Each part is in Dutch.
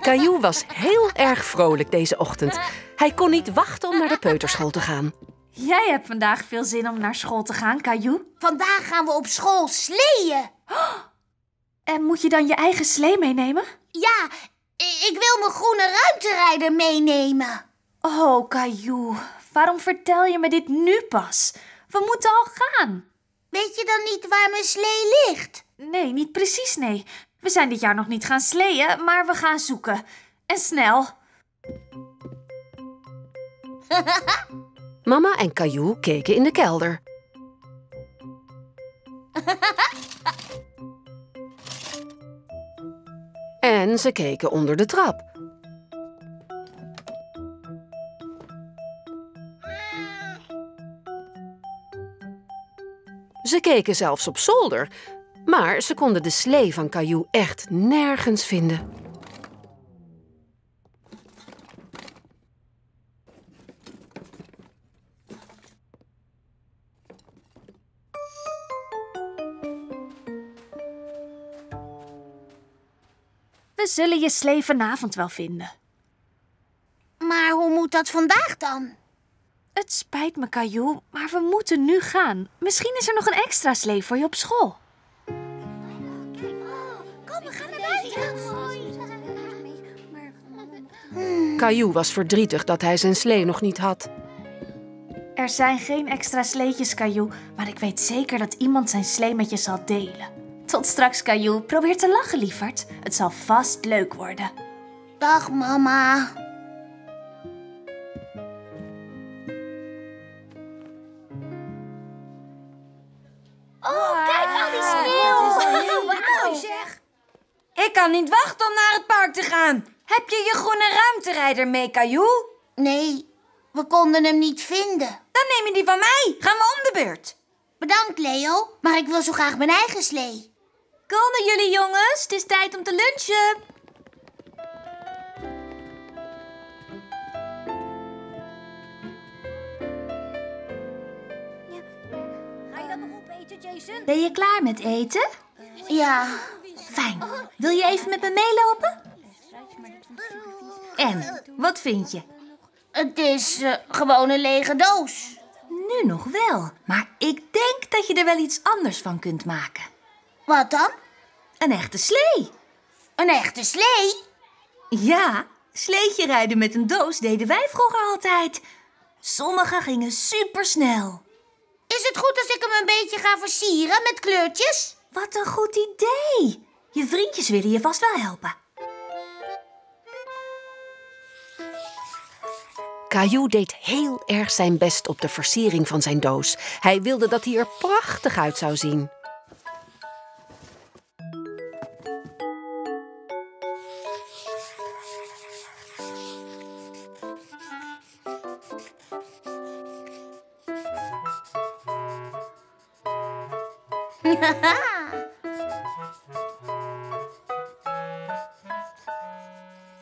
Caillou was heel erg vrolijk deze ochtend. Hij kon niet wachten om naar de peuterschool te gaan. Jij hebt vandaag veel zin om naar school te gaan, Caillou. Vandaag gaan we op school sleeën. Oh, en moet je dan je eigen slee meenemen? Ja, ik wil mijn groene ruimterijder meenemen. Oh, Caillou, waarom vertel je me dit nu pas? We moeten al gaan. Weet je dan niet waar mijn slee ligt? Nee, niet precies, nee. We zijn dit jaar nog niet gaan sleeën, maar we gaan zoeken. En snel. Mama en Caillou keken in de kelder. En ze keken onder de trap. Ze keken zelfs op zolder, maar ze konden de slee van Caillou echt nergens vinden. We zullen je slee vanavond wel vinden. Maar hoe moet dat vandaag dan? Het spijt me, Caillou, maar we moeten nu gaan. Misschien is er nog een extra slee voor je op school. Oh, kom, we gaan naar buiten. Caillou was verdrietig dat hij zijn slee nog niet had. Er zijn geen extra sleetjes, Caillou, maar ik weet zeker dat iemand zijn slee met je zal delen. Tot straks, Caillou. Probeer te lachen, lieverd. Het zal vast leuk worden. Dag, mama. Oh, kijk al die sneeuw. Wauw, zeg. Ik kan niet wachten om naar het park te gaan. Heb je je groene ruimterijder mee, Caillou? Nee, we konden hem niet vinden. Dan neem je die van mij. Gaan we om de beurt. Bedankt, Leo, maar ik wil zo graag mijn eigen slee. Komen jullie, jongens? Het is tijd om te lunchen. Ga je dat nog opeten, Jason? Ben je klaar met eten? Ja. Fijn. Wil je even met me meelopen? En, wat vind je? Het is gewoon een lege doos. Nu nog wel, maar ik denk dat je er wel iets anders van kunt maken. Wat dan? Een echte slee. Een echte slee? Ja, sleetje rijden met een doos deden wij vroeger altijd. Sommigen gingen supersnel. Is het goed als ik hem een beetje ga versieren met kleurtjes? Wat een goed idee. Je vriendjes willen je vast wel helpen. Caillou deed heel erg zijn best op de versiering van zijn doos. Hij wilde dat hij er prachtig uit zou zien.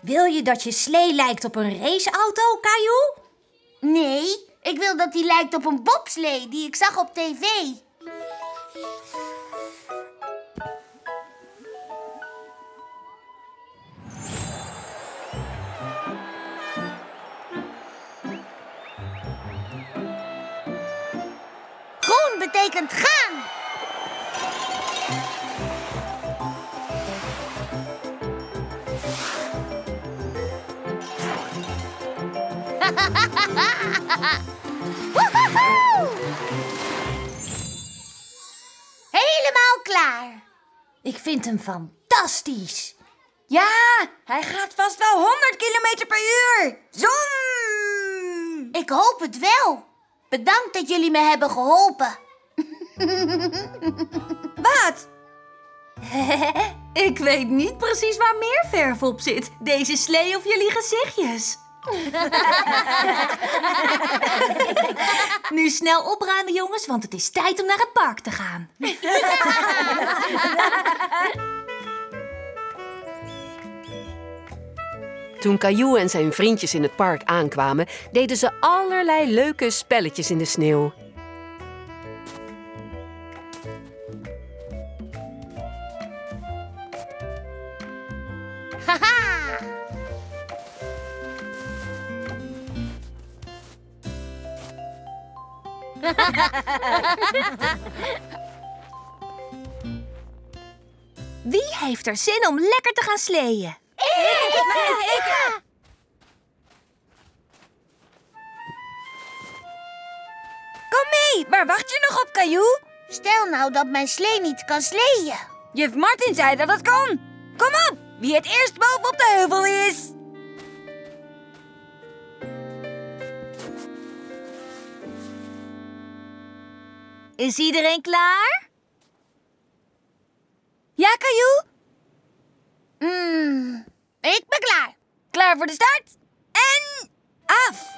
Wil je dat je slee lijkt op een raceauto, Caillou? Nee, ik wil dat die lijkt op een bobslee die ik zag op tv. Groen betekent gaan. Helemaal klaar. Ik vind hem fantastisch. Ja, hij gaat vast wel 100 km/u. Zoom! Ik hoop het wel. Bedankt dat jullie me hebben geholpen. Wat? Ik weet niet precies waar meer verf op zit. Deze slee of jullie gezichtjes. Nu snel opruimen, jongens, want het is tijd om naar het park te gaan. Toen Caillou en zijn vriendjes in het park aankwamen, deden ze allerlei leuke spelletjes in de sneeuw. Haha! Wie heeft er zin om lekker te gaan sleeën? Ik! Kom mee, waar wacht je nog op, Caillou? Stel nou dat mijn slee niet kan sleeën. Juf Martin zei dat het kan. Kom op, wie het eerst bovenop de heuvel is. Is iedereen klaar? Ja, Caillou? Ik ben klaar. Klaar voor de start? En af!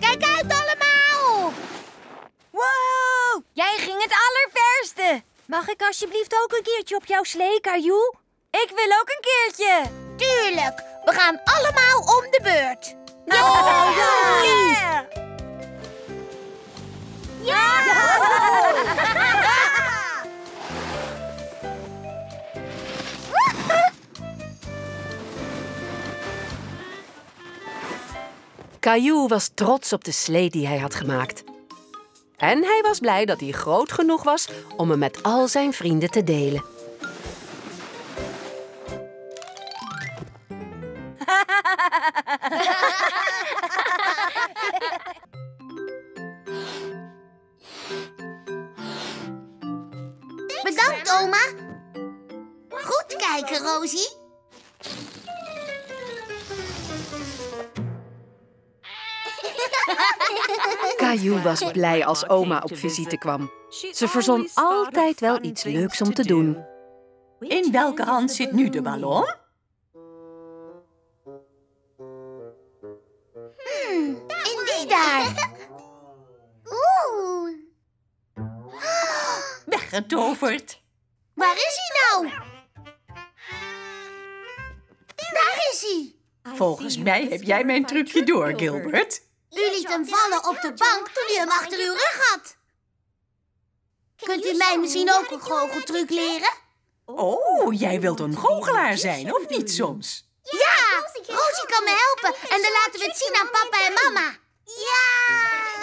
Kijk uit allemaal! Wow! Jij ging het allerverste! Mag ik alsjeblieft ook een keertje op jouw slee, Caillou? Ik wil ook een keertje! Tuurlijk! We gaan allemaal om de beurt! Ja! Oh, ja! Ja! Caillou was trots op de slee die hij had gemaakt. En hij was blij dat hij groot genoeg was om hem met al zijn vrienden te delen. Bedankt, oma. Goed kijken, Rosie. Caillou was blij als oma op visite kwam. Ze verzon altijd wel iets leuks om te doen. In welke hand zit nu de ballon? In die daar. Oeh. Weggetoverd. Waar is hij nou? Daar is hij. Volgens mij heb jij mijn trucje door, Gilbert. U liet hem vallen op de bank toen u hem achter uw rug had. Kunt u mij misschien ook een goocheltruc leren? Oh, jij wilt een goochelaar zijn, of niet soms? Ja, Rosie kan me helpen en dan laten we het zien aan papa en mama. Ja!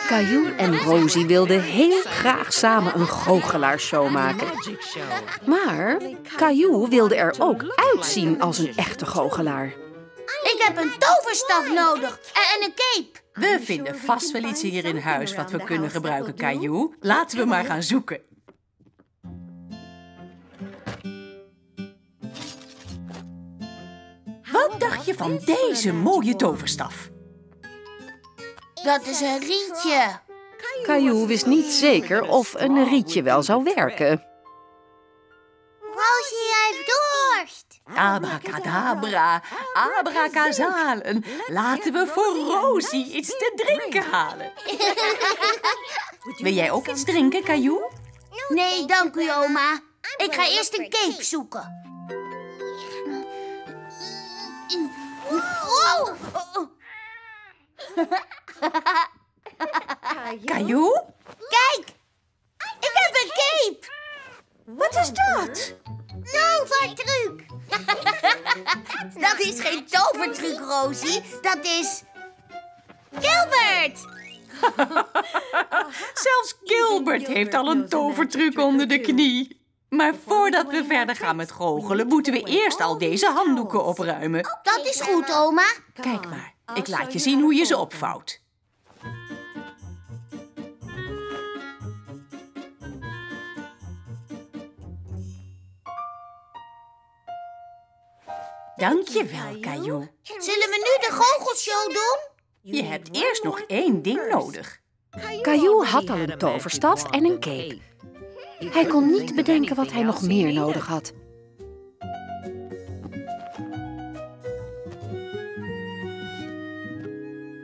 Caillou en Rosie wilden heel graag samen een goochelaarshow maken. Maar Caillou wilde er ook uitzien als een echte goochelaar. Ik heb een toverstaf nodig en een cape. We vinden vast wel iets hier in huis wat we kunnen gebruiken, Caillou. Laten we maar gaan zoeken. Wat dacht je van deze mooie toverstaf? Dat is een rietje. Caillou wist niet zeker of een rietje wel zou werken. Rosie heeft dorst. Abracadabra, abracazalen. Laten we voor Rosie iets te drinken halen. Wil jij ook iets drinken, Caillou? Nee, dank u, oma. Ik ga eerst een cape zoeken. Oh. Caillou? Kijk, ik heb een cape. Wat is dat? Tovertruc! Dat is geen tovertruc, Rosie. Dat is... Gilbert! Zelfs Gilbert heeft al een tovertruc onder de knie. Maar voordat we verder gaan met goochelen, moeten we eerst al deze handdoeken opruimen. Dat is goed, oma. Kijk maar, ik laat je zien hoe je ze opvouwt. Dankjewel, Caillou. Zullen we nu de goochelshow doen? Je hebt eerst nog één ding nodig. Caillou had al een toverstaf en een cape. Hij kon niet bedenken wat hij nog meer nodig had.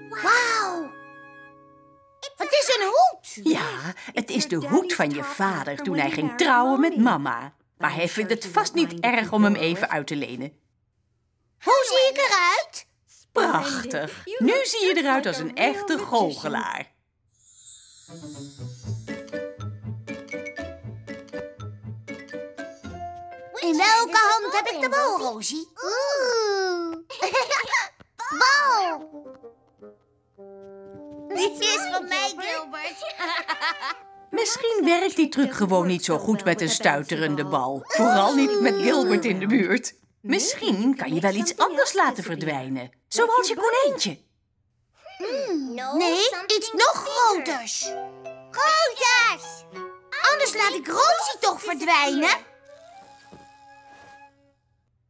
Wauw! Het is een hoed! Ja, het is de hoed van je vader toen hij ging trouwen met mama. Maar hij vindt het vast niet erg om hem even uit te lenen. Hoe zie ik eruit? Prachtig. Nu zie je eruit als een echte goochelaar. In welke hand heb ik de bal, Rosie? Oeh. Bal! Dit is van mij, Gilbert. Misschien werkt die truc gewoon niet zo goed met een stuiterende bal. Vooral niet met Gilbert in de buurt. Misschien kan je wel iets anders laten verdwijnen. Zoals je konijntje. Nee, iets nog groters. Groters! Anders laat ik Rosie toch verdwijnen?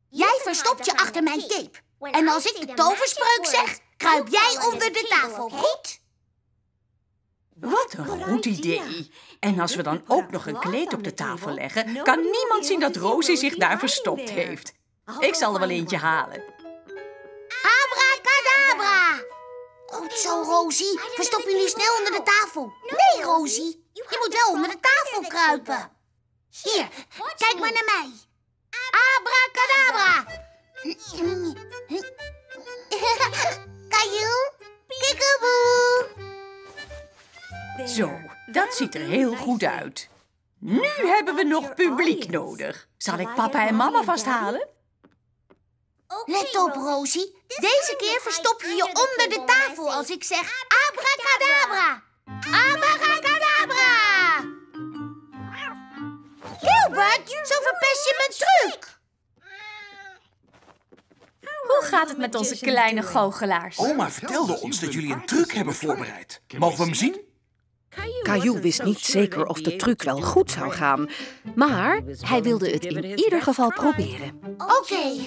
Jij verstopt je achter mijn cape. En als ik de toverspreuk zeg, kruip jij onder de tafel, goed? Wat een goed idee. En als we dan ook nog een kleed op de tafel leggen, kan niemand zien dat Rosie zich daar verstopt heeft. Ik zal er wel eentje halen. Abracadabra! Goed zo, Rosie. Verstop je nu snel onder de tafel. Nee, Rosie. Je moet wel onder de tafel kruipen. Hier, kijk maar naar mij. Abracadabra! Caillou, kikkeboe! Zo, dat ziet er heel goed uit. Nu hebben we nog publiek nodig. Zal ik papa en mama vasthalen? Let op, Rosie. Deze keer verstop je je onder de tafel als ik zeg abracadabra. Abracadabra! Gilbert, zo verpest je mijn truc. Hoe gaat het met onze kleine goochelaars? Oma vertelde ons dat jullie een truc hebben voorbereid. Mogen we hem zien? Caillou wist niet zeker of de truc wel goed zou gaan. Maar hij wilde het in ieder geval proberen. Oké.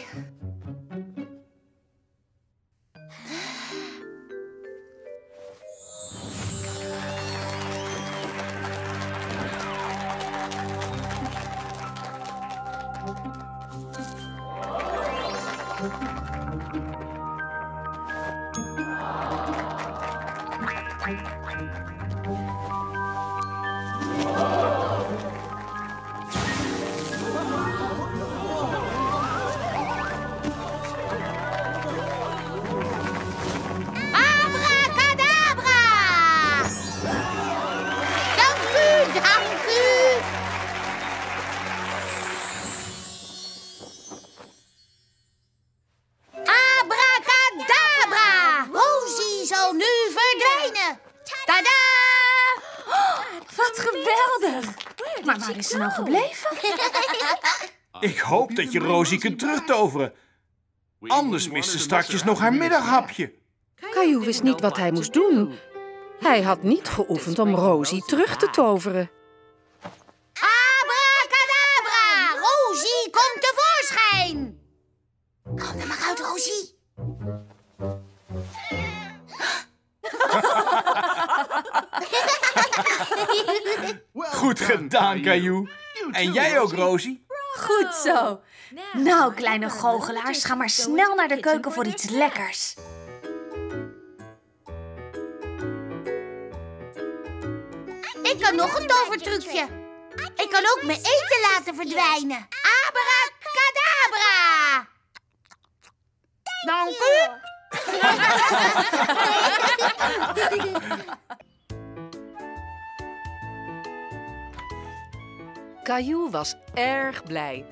Is ze nou gebleven? Ik hoop dat je Rosie kunt terugtoveren. Anders mist ze straks nog haar middaghapje. Caillou wist niet wat hij moest doen. Hij had niet geoefend om Rosie terug te toveren. Abracadabra! Rosie, kom tevoorschijn! Kom er maar uit, Rosie. Goed gedaan, Caillou. En jij ook, Rosie. Goed zo. Nou, kleine goochelaars, ga maar snel naar de keuken voor iets lekkers. Ik kan nog een tovertrucje. Ik kan ook mijn eten laten verdwijnen. Abracadabra! Dank u. Caillou was erg blij,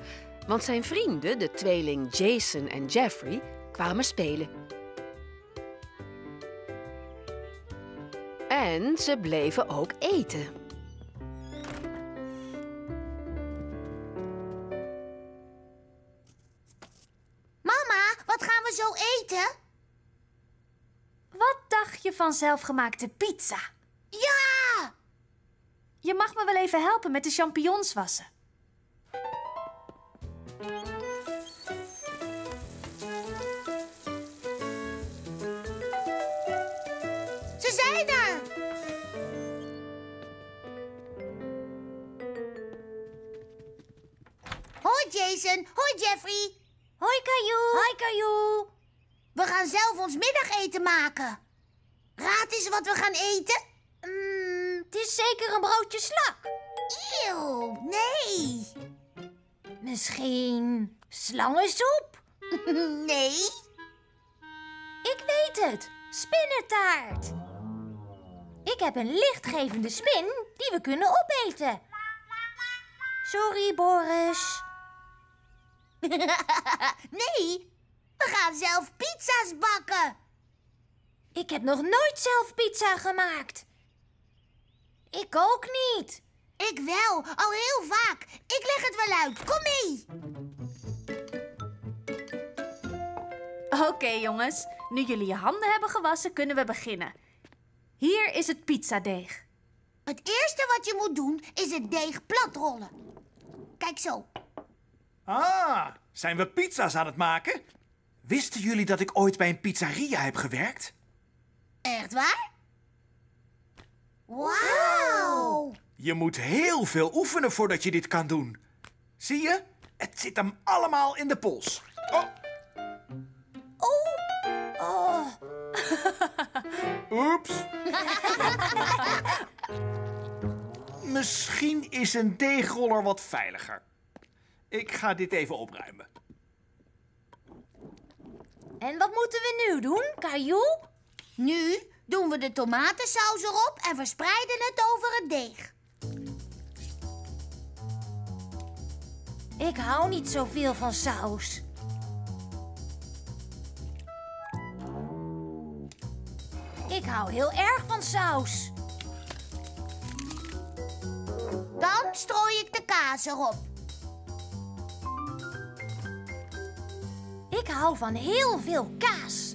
want zijn vrienden, de tweeling Jason en Jeffrey, kwamen spelen. En ze bleven ook eten. Mama, wat gaan we zo eten? Wat dacht je van zelfgemaakte pizza? Ja! Je mag me wel even helpen met de champignons wassen. Ze zijn er! Hoi Jason, hoi Jeffrey. Hoi Caillou. Hoi Caillou. We gaan zelf ons middageten maken. Raad eens wat we gaan eten. Het is zeker een broodje slak. Eeuw, nee. Misschien slangensoep? Nee. Ik weet het. Spinnentaart. Ik heb een lichtgevende spin die we kunnen opeten. Sorry, Boris. Nee, we gaan zelf pizza's bakken. Ik heb nog nooit zelf pizza gemaakt. Ik ook niet. Ik wel, al heel vaak. Ik leg het wel uit. Kom mee. Oké, jongens. Nu jullie je handen hebben gewassen, kunnen we beginnen. Hier is het pizzadeeg. Het eerste wat je moet doen, is het deeg platrollen. Kijk zo. Ah, zijn we pizza's aan het maken? Wisten jullie dat ik ooit bij een pizzeria heb gewerkt? Echt waar? Wauw! Je moet heel veel oefenen voordat je dit kan doen. Zie je? Het zit hem allemaal in de pols. Oh! Oh. Oeps. Misschien is een deegroller wat veiliger. Ik ga dit even opruimen. En wat moeten we nu doen, Caillou? Nu doen we de tomatensaus erop en verspreiden het over het deeg. Ik hou niet zoveel van saus. Ik hou heel erg van saus. Dan strooi ik de kaas erop. Ik hou van heel veel kaas.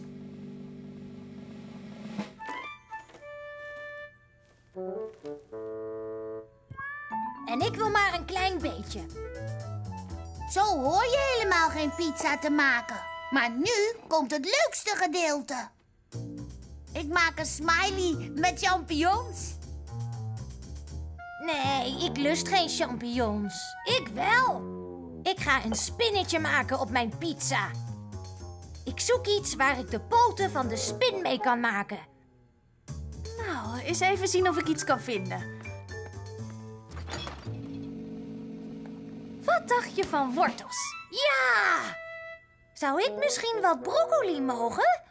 En ik wil maar een klein beetje. Zo hoor je helemaal geen pizza te maken. Maar nu komt het leukste gedeelte. Ik maak een smiley met champignons. Nee, ik lust geen champignons. Ik wel. Ik ga een spinnetje maken op mijn pizza. Ik zoek iets waar ik de poten van de spin mee kan maken. Nou, eens even zien of ik iets kan vinden. Wat dacht je van wortels? Ja! Zou ik misschien wat broccoli mogen?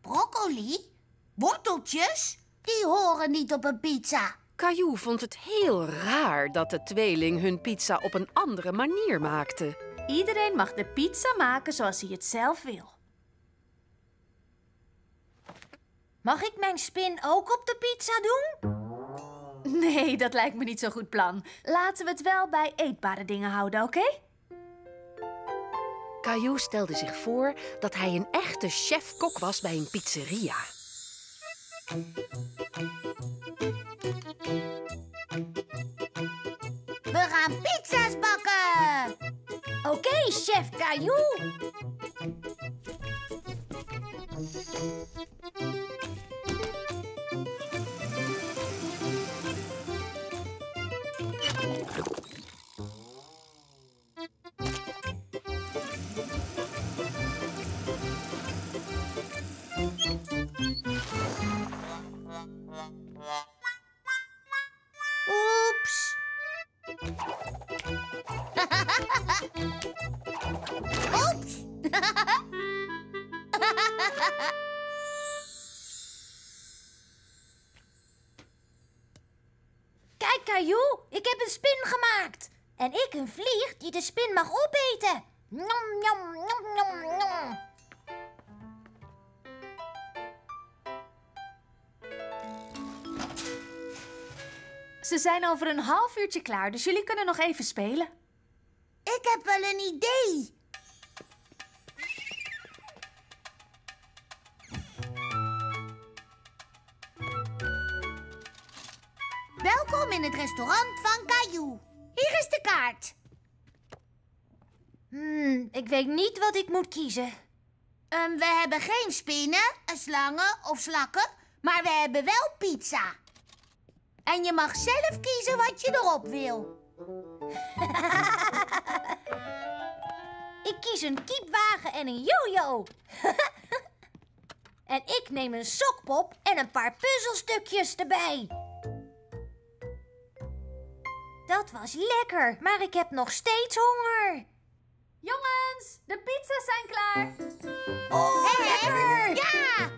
Broccoli? Worteltjes? Die horen niet op een pizza. Caillou vond het heel raar dat de tweeling hun pizza op een andere manier maakte. Iedereen mag de pizza maken zoals hij het zelf wil. Mag ik mijn spin ook op de pizza doen? Nee, dat lijkt me niet zo'n goed plan. Laten we het wel bij eetbare dingen houden, oké? Caillou stelde zich voor dat hij een echte chef-kok was bij een pizzeria. We gaan pizza's bakken! Oké, chef Caillou! Kijk, Caillou, ik heb een spin gemaakt. En ik een vlieg die de spin mag opeten. Nom, nom, nom, nom, nom. Ze zijn over een half uurtje klaar, dus jullie kunnen nog even spelen. Ik heb wel een idee. Welkom in het restaurant van Caillou. Hier is de kaart. Ik weet niet wat ik moet kiezen. We hebben geen spinnen, slangen of slakken, maar we hebben wel pizza. En je mag zelf kiezen wat je erop wil. Ik kies een kiepwagen en een jojo. En ik neem een sokpop en een paar puzzelstukjes erbij. Dat was lekker, maar ik heb nog steeds honger. Jongens, de pizza's zijn klaar. Oh, lekker! Ja!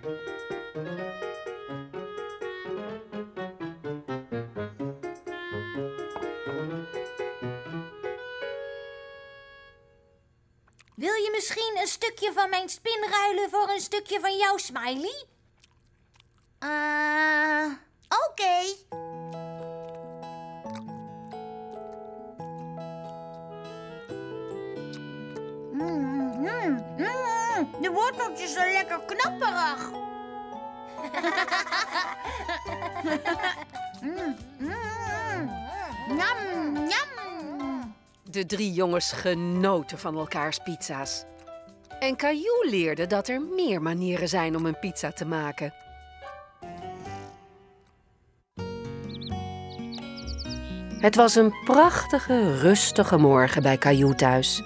Wil je misschien een stukje van mijn spin ruilen voor een stukje van jouw smiley? Oké. De worteltjes zijn lekker knapperig. Nam, nam. De drie jongens genoten van elkaars pizza's. En Caillou leerde dat er meer manieren zijn om een pizza te maken. Het was een prachtige, rustige morgen bij Caillou thuis.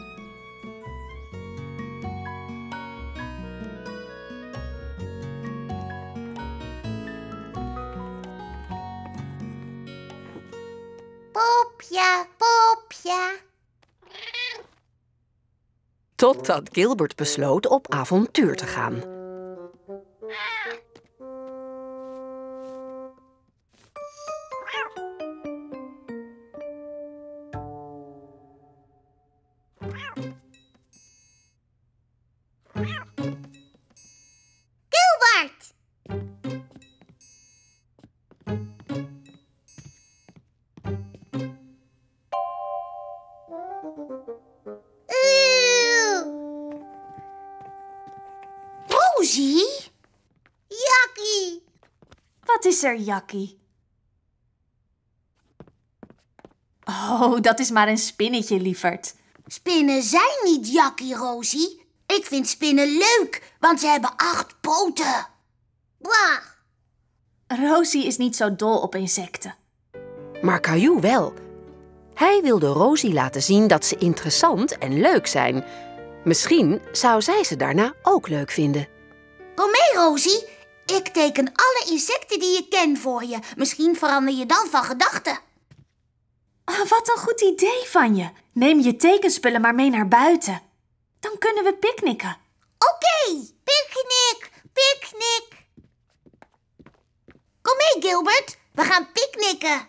Popja, popja. Totdat Gilbert besloot op avontuur te gaan. Rosie? Jakkie! Wat is er, Jakkie? Oh, dat is maar een spinnetje, lieverd. Spinnen zijn niet Jakkie, Rosie. Ik vind spinnen leuk, want ze hebben 8 poten. Bah! Rosie is niet zo dol op insecten. Maar Caillou wel. Hij wilde Rosie laten zien dat ze interessant en leuk zijn. Misschien zou zij ze daarna ook leuk vinden. Kom mee, Rosie. Ik teken alle insecten die je kent voor je. Misschien verander je dan van gedachten. Oh, wat een goed idee van je. Neem je tekenspullen maar mee naar buiten. Dan kunnen we picknicken. Oké, picknick, picknick. Kom mee, Gilbert. We gaan picknicken.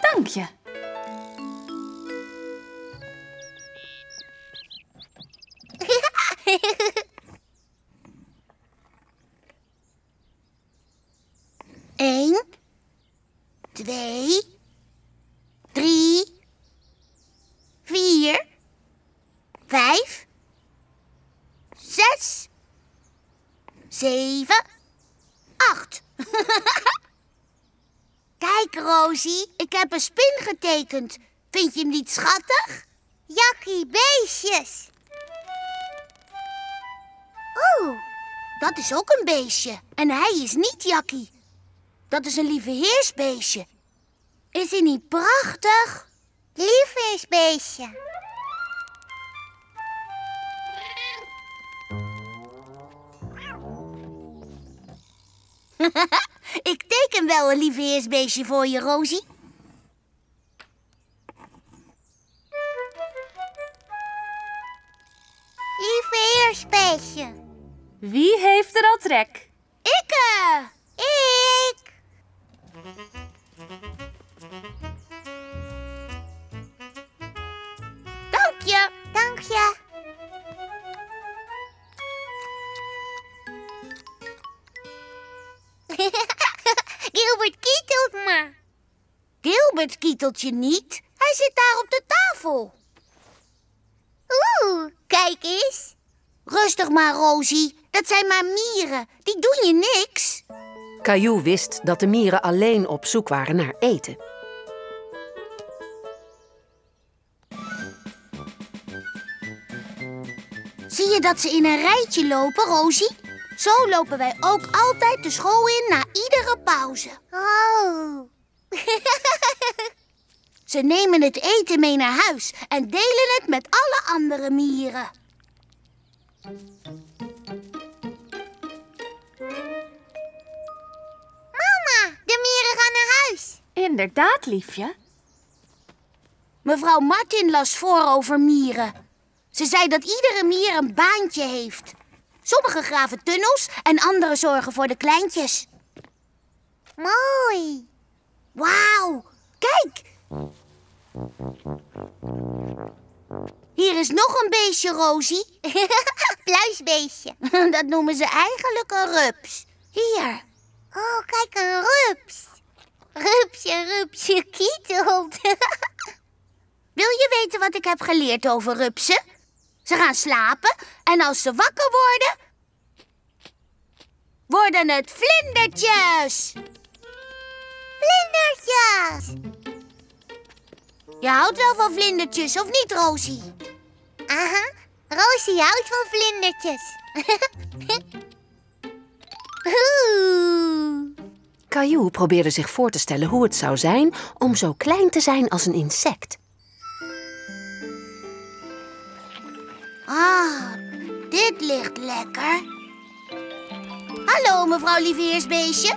Dank je. Eén, 2, 3, 4, 5, 6, 7, 8. Kijk, Rosie, ik heb een spin getekend. Vind je hem niet schattig? Jakkie, beestjes. Oeh, dat is ook een beestje. En hij is niet Jakkie. Dat is een lieveheersbeestje. Is hij niet prachtig? Lieveheersbeestje. Ik teken wel een lieveheersbeestje voor je, Rosie. Lieveheersbeestje. Wie heeft er al trek? Ik! Dank je. Dank je. Gilbert kietelt me. Gilbert kietelt je niet. Hij zit daar op de tafel. Oeh, kijk eens. Rustig maar, Rosie. Dat zijn maar mieren. Die doen je niks. Caillou wist dat de mieren alleen op zoek waren naar eten. Zie je dat ze in een rijtje lopen, Rosie? Zo lopen wij ook altijd de school in na iedere pauze. Oh. Ze nemen het eten mee naar huis en delen het met alle andere mieren. Mama, de mieren gaan naar huis. Inderdaad, liefje. Mevrouw Martin las voor over mieren. Ze zei dat iedere mier een baantje heeft. Sommigen graven tunnels en anderen zorgen voor de kleintjes. Mooi. Wauw, kijk. Hier is nog een beestje, Rosie. Pluisbeestje. Dat noemen ze eigenlijk een rups. Hier. Oh, kijk, een rups. Rupsje, rupsje, kietelt. Wil je weten wat ik heb geleerd over rupsen? Ze gaan slapen en als ze wakker worden, worden het vlindertjes. Vlindertjes. Je houdt wel van vlindertjes, of niet, Rosie? Aha, Rosie houdt van vlindertjes. Caillou probeerde zich voor te stellen hoe het zou zijn om zo klein te zijn als een insect. Ah, dit ligt lekker. Hallo, mevrouw Lieveheersbeestje.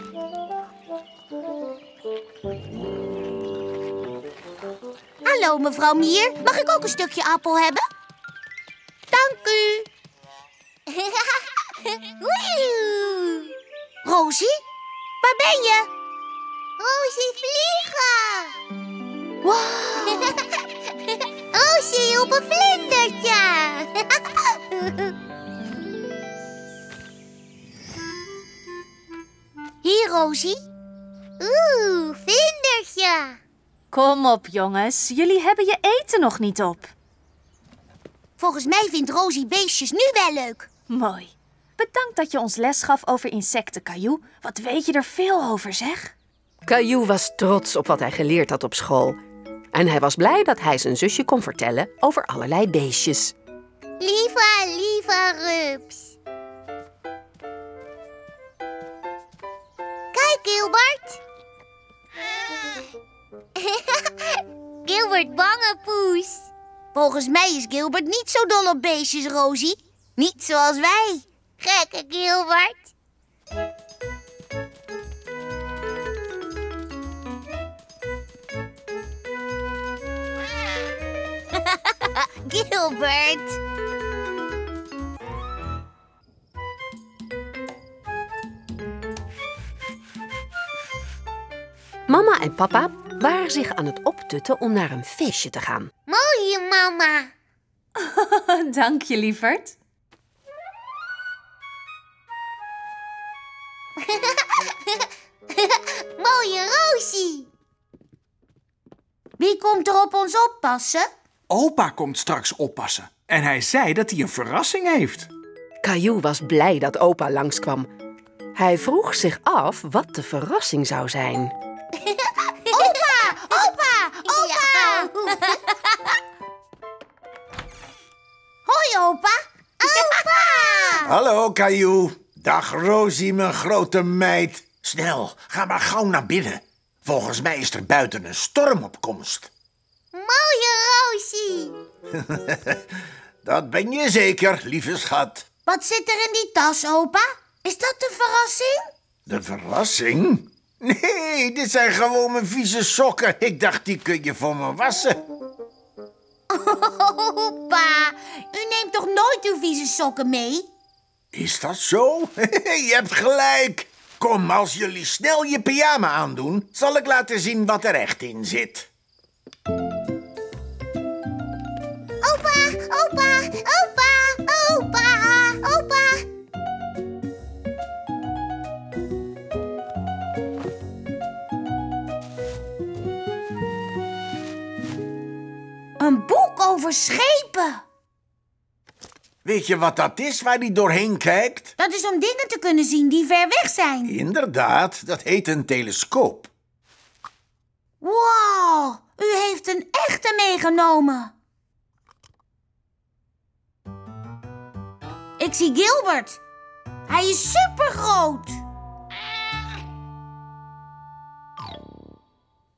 Hallo, mevrouw Mier. Mag ik ook een stukje appel hebben? Dank u. Rosie, waar ben je? Rosie, vliegen. Wow. Rosie op een vlindertje. Hier, Rosie. Oeh, vlindertje. Kom op, jongens. Jullie hebben je eten nog niet op. Volgens mij vindt Rosie beestjes nu wel leuk. Mooi. Bedankt dat je ons les gaf over insecten, Caillou. Wat weet je er veel over, zeg? Caillou was trots op wat hij geleerd had op school. En hij was blij dat hij zijn zusje kon vertellen over allerlei beestjes. Lieve rups. Kijk, Gilbert. Gilbert bange poes. Volgens mij is Gilbert niet zo dol op beestjes, Rosie. Niet zoals wij. Gekke Gilbert. Gilbert. Mama en papa waren zich aan het optutten om naar een feestje te gaan. Mooi, mama. Dank je, lieverd. Mooie Rosie. Wie komt er op ons oppassen? Opa komt straks oppassen. En hij zei dat hij een verrassing heeft. Caillou was blij dat opa langskwam. Hij vroeg zich af wat de verrassing zou zijn. Opa! Hoi, opa. Opa! Hallo, Caillou. Dag, Rosie, mijn grote meid. Snel, ga maar gauw naar binnen. Volgens mij is er buiten een storm op komst. Mooie Rosie. Dat ben je zeker, lieve schat. Wat zit er in die tas, opa? Is dat de verrassing? De verrassing? Nee, dit zijn gewoon mijn vieze sokken. Ik dacht, die kun je voor me wassen. Opa, u neemt toch nooit uw vieze sokken mee? Is dat zo? Je hebt gelijk. Kom, als jullie snel je pyjama aandoen, zal ik laten zien wat er echt in zit. Opa! Een boek over schepen. Weet je wat dat is waar hij doorheen kijkt? Dat is om dingen te kunnen zien die ver weg zijn. Inderdaad, dat heet een telescoop. Wow, u heeft een echte meegenomen. Ik zie Gilbert. Hij is supergroot.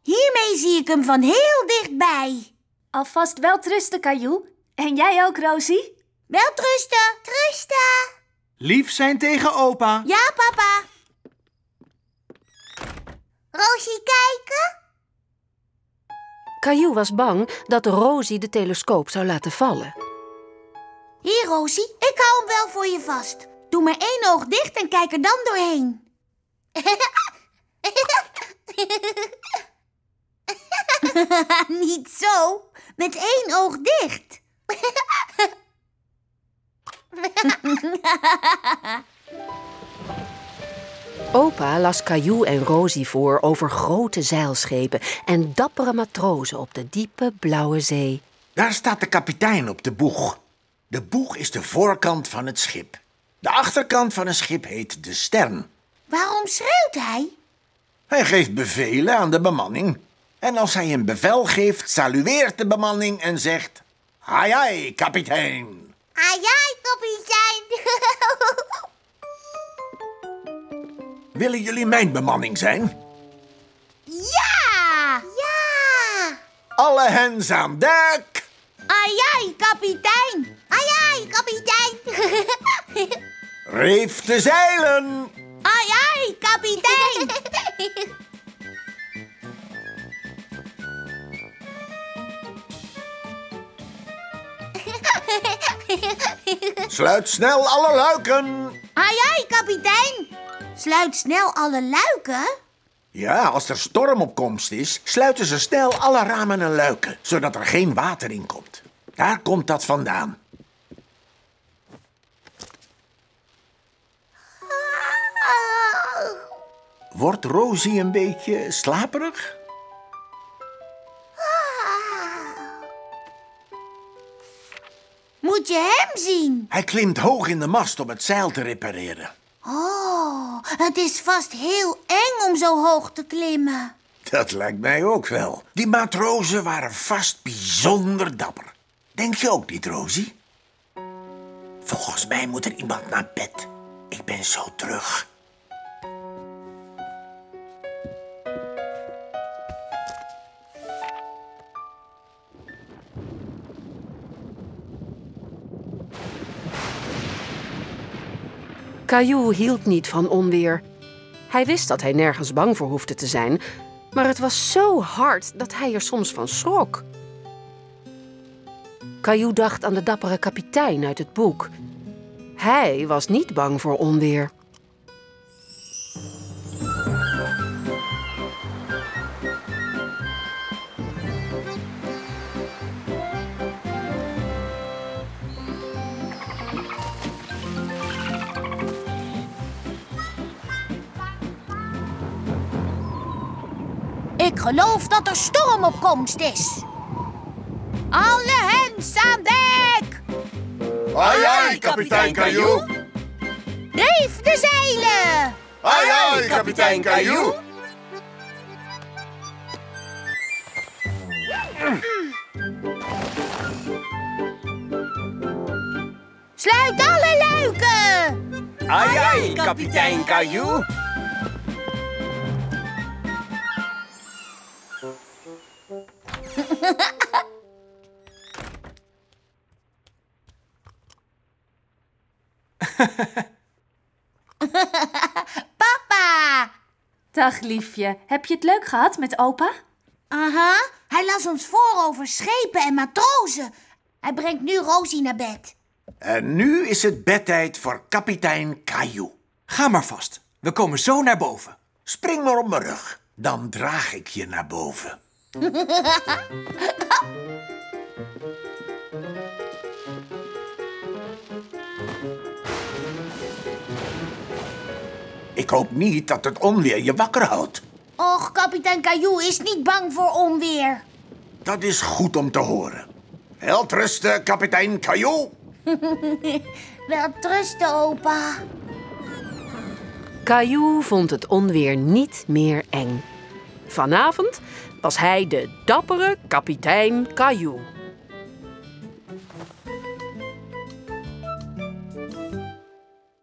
Hiermee zie ik hem van heel dichtbij. Alvast wel trusten, Caillou. En jij ook, Rosie? Wel trusten. Trusten. Lief zijn tegen opa. Ja, papa. Rosie, kijken. Caillou was bang dat Rosie de telescoop zou laten vallen. Hier, Rosie, ik hou hem wel voor je vast. Doe maar 1 oog dicht en kijk er dan doorheen. Niet zo, met 1 oog dicht. Opa las Caillou en Rosie voor over grote zeilschepen en dappere matrozen op de diepe blauwe zee. Daar staat de kapitein op de boeg. De boeg is de voorkant van het schip. De achterkant van een schip heet de stern. Waarom schreeuwt hij? Hij geeft bevelen aan de bemanning. En als hij een bevel geeft, salueert de bemanning en zegt... Ai, ai, kapitein. Ai, ai, kapitein. Willen jullie mijn bemanning zijn? Ja! Ja! Alle hens aan dek! Ai, ai, kapitein! Ai, ai, kapitein! Reef de zeilen! Ai, ai, kapitein! Sluit snel alle luiken! Ai, ai, kapitein! Sluit snel alle luiken? Ja, als er storm op komst is, sluiten ze snel alle ramen en luiken, zodat er geen water in komt. Daar komt dat vandaan. Wordt Rosie een beetje slaperig? Moet je hem zien? Hij klimt hoog in de mast om het zeil te repareren. Oh, het is vast heel eng om zo hoog te klimmen. Dat lijkt mij ook wel. Die matrozen waren vast bijzonder dapper. Denk je ook niet, Rosie? Volgens mij moet er iemand naar bed. Ik ben zo terug. Caillou hield niet van onweer. Hij wist dat hij nergens bang voor hoefde te zijn, maar het was zo hard dat hij er soms van schrok. Caillou dacht aan de dappere kapitein uit het boek. Hij was niet bang voor onweer. Ik geloof dat er storm op komst is. Alle hens aan dek! Ai, ai, kapitein Caillou! Reef de zeilen! Ai, ai, kapitein Caillou! Sluit alle luiken! Ai, ai, kapitein Caillou! Papa! Dag, liefje. Heb je het leuk gehad met opa? Aha. Hij las ons voor over schepen en matrozen. Hij brengt nu Rosie naar bed. En nu is het bedtijd voor kapitein Caillou. Ga maar vast. We komen zo naar boven. Spring maar op mijn rug. Dan draag ik je naar boven. Ik hoop niet dat het onweer je wakker houdt. Och, kapitein Caillou is niet bang voor onweer. Dat is goed om te horen. Wel trusten, kapitein Caillou. Wel trusten, opa. Caillou vond het onweer niet meer eng. Vanavond was hij de dappere kapitein Caillou.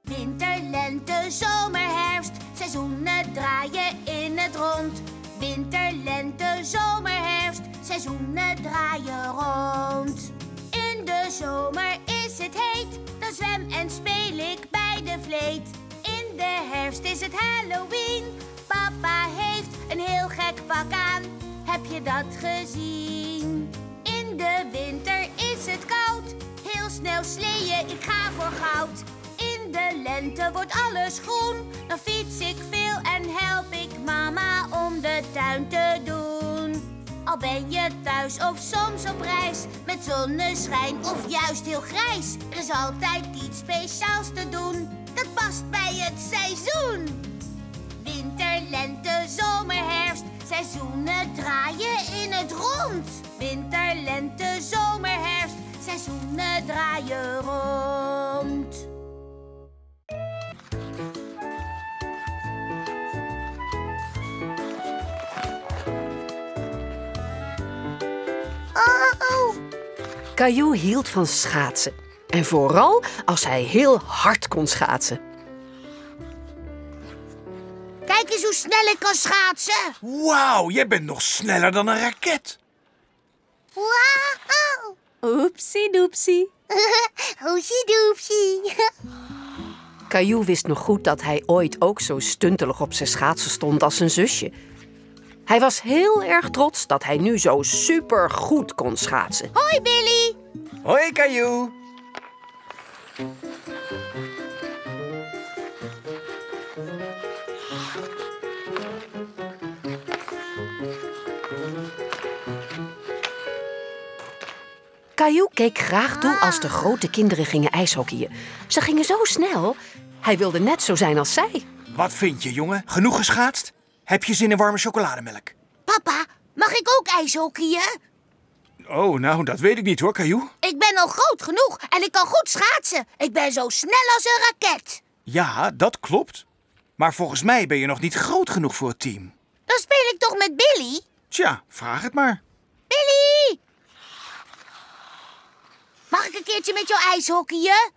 Winter, lente, zomer, herfst, seizoenen draaien in het rond. Winter, lente, zomer, herfst, seizoenen draaien rond. In de zomer is het heet, dan zwem en speel ik bij de vleet. In de herfst is het Halloween, papa heeft een heel gek pak aan. Heb je dat gezien? In de winter is het koud, heel snel sleeën, ik ga voor goud. In de lente wordt alles groen, dan fiets ik veel en help ik mama om de tuin te doen. Al ben je thuis of soms op reis, met zonneschijn of juist heel grijs. Er is altijd iets speciaals te doen, dat past bij het seizoen. Winter, lente, zomer, herfst, seizoenen draaien in het rond. Winter, lente, zomer, herfst, seizoenen draaien rond. Caillou hield van schaatsen. En vooral als hij heel hard kon schaatsen. Kijk eens hoe snel ik kan schaatsen. Wauw, jij bent nog sneller dan een raket. Wauw. Oepsie doepsie. Oepsie doepsie. Caillou wist nog goed dat hij ooit ook zo stuntelig op zijn schaatsen stond als zijn zusje. Hij was heel erg trots dat hij nu zo supergoed kon schaatsen. Hoi, Billy. Hoi, Caillou. Caillou keek graag toe als de grote kinderen gingen ijshockeyen. Ze gingen zo snel. Hij wilde net zo zijn als zij. Wat vind je, jongen? Genoeg geschaatst? Heb je zin in warme chocolademelk? Papa, mag ik ook ijshockeyen? Oh, nou, dat weet ik niet hoor, Caillou. Ik ben al groot genoeg en ik kan goed schaatsen. Ik ben zo snel als een raket. Ja, dat klopt. Maar volgens mij ben je nog niet groot genoeg voor het team. Dan speel ik toch met Billy? Tja, vraag het maar. Billy! Mag ik een keertje met jou ijshockeyen?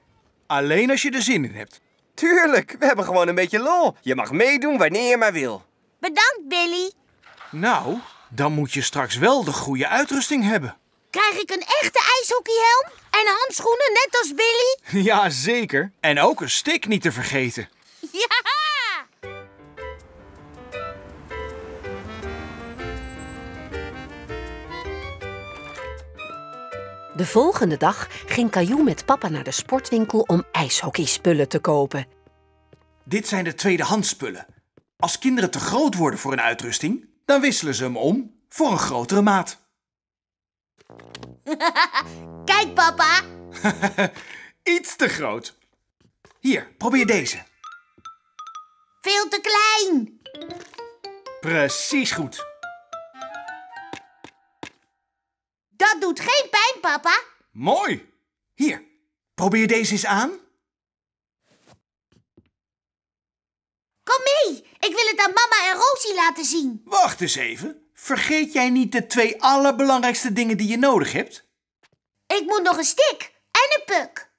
Alleen als je er zin in hebt. Tuurlijk, we hebben gewoon een beetje lol. Je mag meedoen wanneer je maar wil. Bedankt, Billy. Nou, dan moet je straks wel de goede uitrusting hebben. Krijg ik een echte ijshockeyhelm en handschoenen net als Billy? Jazeker. En ook een stick niet te vergeten. Ja! De volgende dag ging Caillou met papa naar de sportwinkel om ijshockeyspullen te kopen. Dit zijn de tweedehandspullen. Als kinderen te groot worden voor een uitrusting, dan wisselen ze hem om voor een grotere maat. Kijk, papa. Iets te groot. Hier, probeer deze. Veel te klein. Precies goed. Dat doet geen pijn, papa. Mooi. Hier, probeer deze eens aan. Kom mee, ik wil het aan mama en Rosie laten zien. Wacht eens even. Vergeet jij niet de twee allerbelangrijkste dingen die je nodig hebt? Ik moet nog een stick en een puk.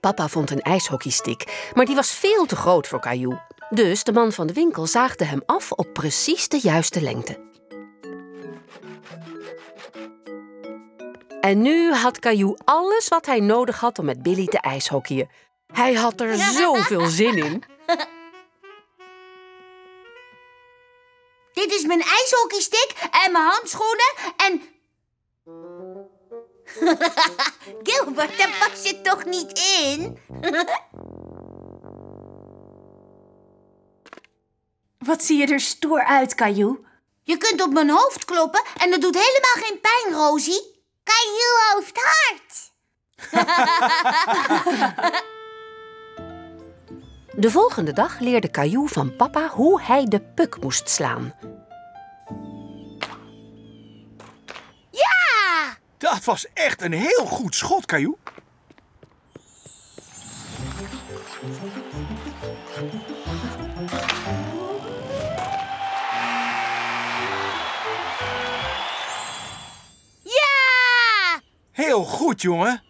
Papa vond een ijshockeystick, maar die was veel te groot voor Caillou. Dus de man van de winkel zaagde hem af op precies de juiste lengte. En nu had Caillou alles wat hij nodig had om met Billy te ijshockeyen. Hij had er zoveel zin in. Dit is mijn ijshockeystick en mijn handschoenen en... Gilbert, daar pas je toch niet in? Wat zie je er stoer uit, Caillou? Je kunt op mijn hoofd kloppen en dat doet helemaal geen pijn, Rosie. Caillou hoofd hard. De volgende dag leerde Caillou van papa hoe hij de puk moest slaan. Ja! Dat was echt een heel goed schot, Caillou. Heel goed, jongen.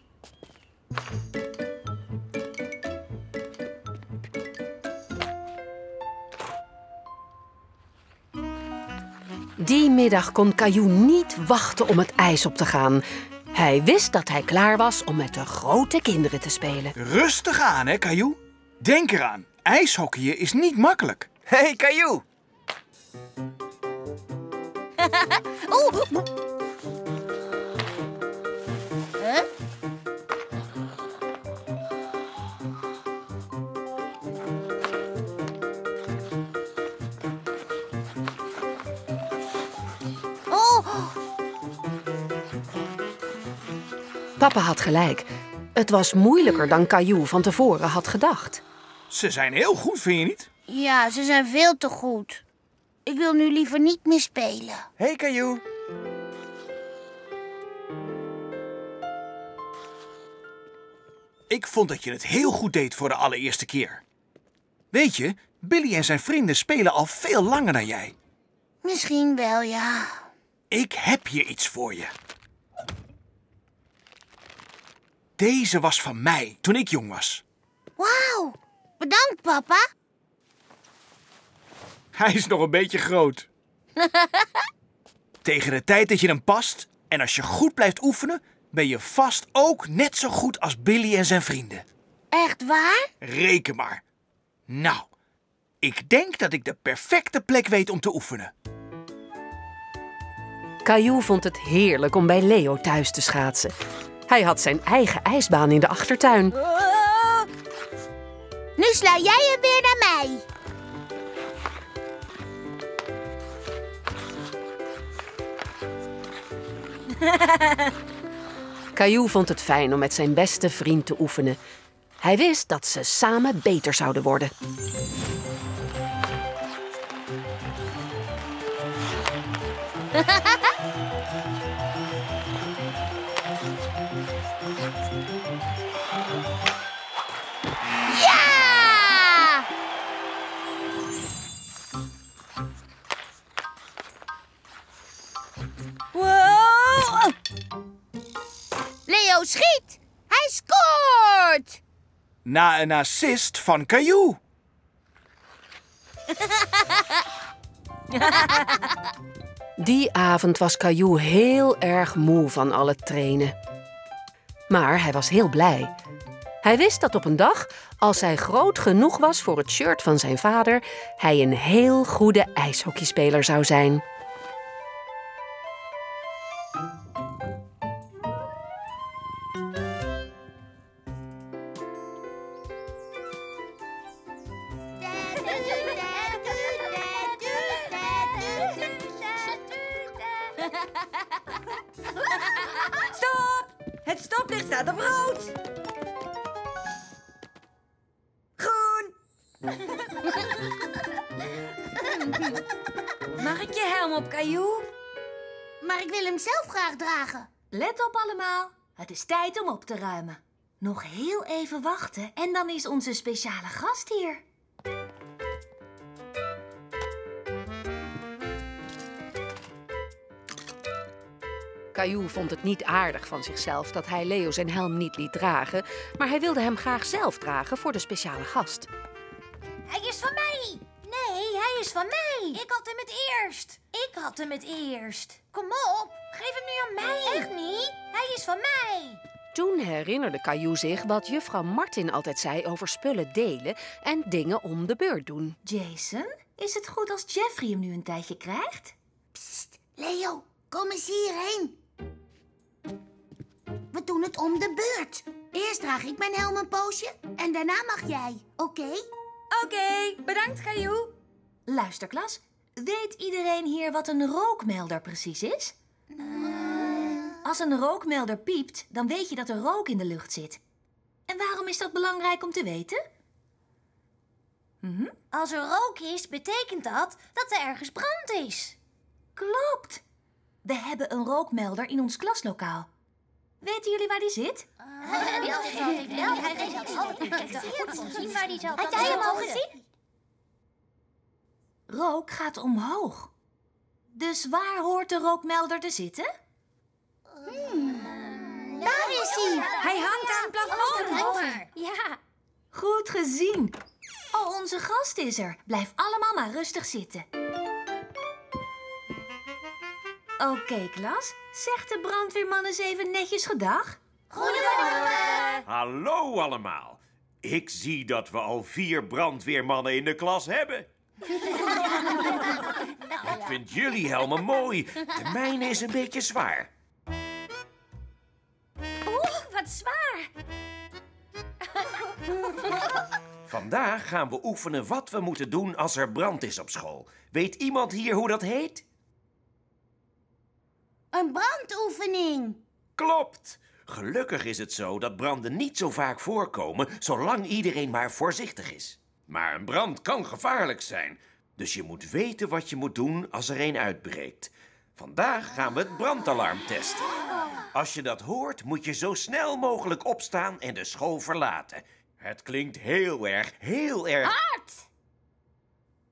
Die middag kon Caillou niet wachten om het ijs op te gaan. Hij wist dat hij klaar was om met de grote kinderen te spelen. Rustig aan, hè, Caillou? Denk eraan, ijshockeyen is niet makkelijk. Hé, hey, Caillou! Huh? Papa had gelijk. Het was moeilijker dan Caillou van tevoren had gedacht. Ze zijn heel goed, vind je niet? Ja, ze zijn veel te goed. Ik wil nu liever niet meer spelen. Hé, hey, Caillou. Ik vond dat je het heel goed deed voor de allereerste keer. Weet je, Billy en zijn vrienden spelen al veel langer dan jij. Misschien wel, ja. Ik heb hier iets voor je. Deze was van mij toen ik jong was. Wauw, bedankt papa. Hij is nog een beetje groot. Tegen de tijd dat je hem past en als je goed blijft oefenen, ben je vast ook net zo goed als Billy en zijn vrienden. Echt waar? Reken maar. Nou, ik denk dat ik de perfecte plek weet om te oefenen. Caillou vond het heerlijk om bij Leo thuis te schaatsen. Hij had zijn eigen ijsbaan in de achtertuin. Oh. Nu sla jij hem weer naar mij. Caillou vond het fijn om met zijn beste vriend te oefenen. Hij wist dat ze samen beter zouden worden. Schiet! Hij scoort! Na een assist van Caillou. Die avond was Caillou heel erg moe van al het trainen. Maar hij was heel blij. Hij wist dat op een dag, als hij groot genoeg was voor het shirt van zijn vader, hij een heel goede ijshockeyspeler zou zijn. Stop! Het stoplicht staat op rood. Groen. Mag ik je helm op, Caillou? Maar ik wil hem zelf graag dragen. Let op allemaal. Het is tijd om op te ruimen. Nog heel even wachten en dan is onze speciale gast hier. Caillou vond het niet aardig van zichzelf dat hij Leo zijn helm niet liet dragen, maar hij wilde hem graag zelf dragen voor de speciale gast. Hij is van mij! Nee, hij is van mij! Ik had hem het eerst! Ik had hem het eerst! Kom op, geef hem nu aan mij! Echt niet? Hij is van mij! Toen herinnerde Caillou zich wat juffrouw Martin altijd zei over spullen delen en dingen om de beurt doen. Jason, is het goed als Jeffrey hem nu een tijdje krijgt? Psst, Leo, kom eens hierheen. We doen het om de beurt. Eerst draag ik mijn helm een poosje en daarna mag jij, oké? Oké, bedankt Caillou. Luister klas, weet iedereen hier wat een rookmelder precies is? Als een rookmelder piept, dan weet je dat er rook in de lucht zit. En waarom is dat belangrijk om te weten? Als er rook is, betekent dat dat er ergens brand is. Klopt. We hebben een rookmelder in ons klaslokaal. Weten jullie waar die zit? Had jij hem al gezien? Rook gaat omhoog. Dus waar hoort de rookmelder te zitten? Daar is hij! Hij hangt aan het plafond. Ja. Goed gezien. Oh, onze gast is er. Blijf allemaal maar rustig zitten. Oké, klas. Zeg de brandweerman eens even netjes gedag. Goedemorgen. Hallo allemaal. Ik zie dat we al 4 brandweermannen in de klas hebben. Ik vind jullie helmen mooi. De mijne is een beetje zwaar. Oeh, wat zwaar. Vandaag gaan we oefenen wat we moeten doen als er brand is op school. Weet iemand hier hoe dat heet? Een brandoefening. Klopt. Gelukkig is het zo dat branden niet zo vaak voorkomen, zolang iedereen maar voorzichtig is. Maar een brand kan gevaarlijk zijn. Dus je moet weten wat je moet doen als er een uitbreekt. Vandaag gaan we het brandalarm testen. Als je dat hoort, moet je zo snel mogelijk opstaan en de school verlaten. Het klinkt heel erg... hard!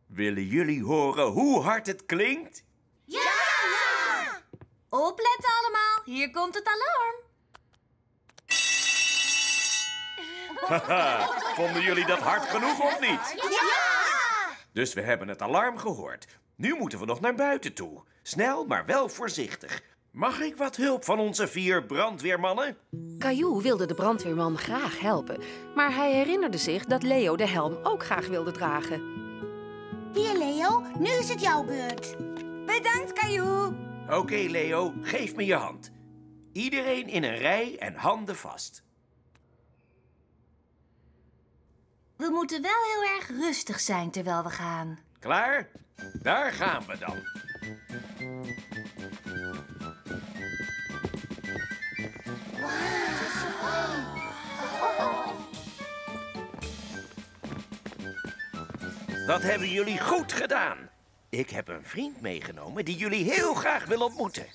Willen jullie horen hoe hard het klinkt? Ja! Ja! Opletten allemaal, hier komt het alarm. Haha, vonden jullie dat hard genoeg of niet? Ja! Dus we hebben het alarm gehoord. Nu moeten we nog naar buiten toe. Snel, maar wel voorzichtig. Mag ik wat hulp van onze 4 brandweermannen? Caillou wilde de brandweerman graag helpen. Maar hij herinnerde zich dat Leo de helm ook graag wilde dragen. Hier, Leo. Nu is het jouw beurt. Bedankt, Caillou. Oké, Leo. Geef me je hand. Iedereen in een rij en handen vast. We moeten wel heel erg rustig zijn terwijl we gaan. Klaar? Daar gaan we dan. Dat hebben jullie goed gedaan. Ik heb een vriend meegenomen die jullie heel graag wil ontmoeten.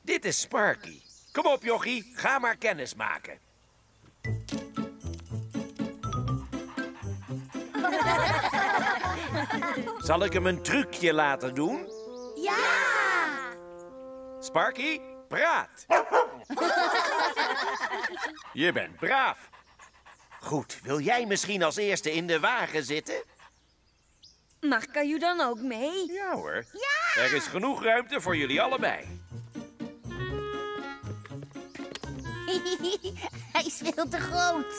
Dit is Sparky. Kom op, jochie. Ga maar kennis maken. Zal ik hem een trucje laten doen? Ja! Sparky, praat. Je bent braaf. Goed, wil jij misschien als eerste in de wagen zitten? Mag Caillou dan ook mee? Ja hoor. Ja! Er is genoeg ruimte voor jullie allebei. Hij is veel te groot.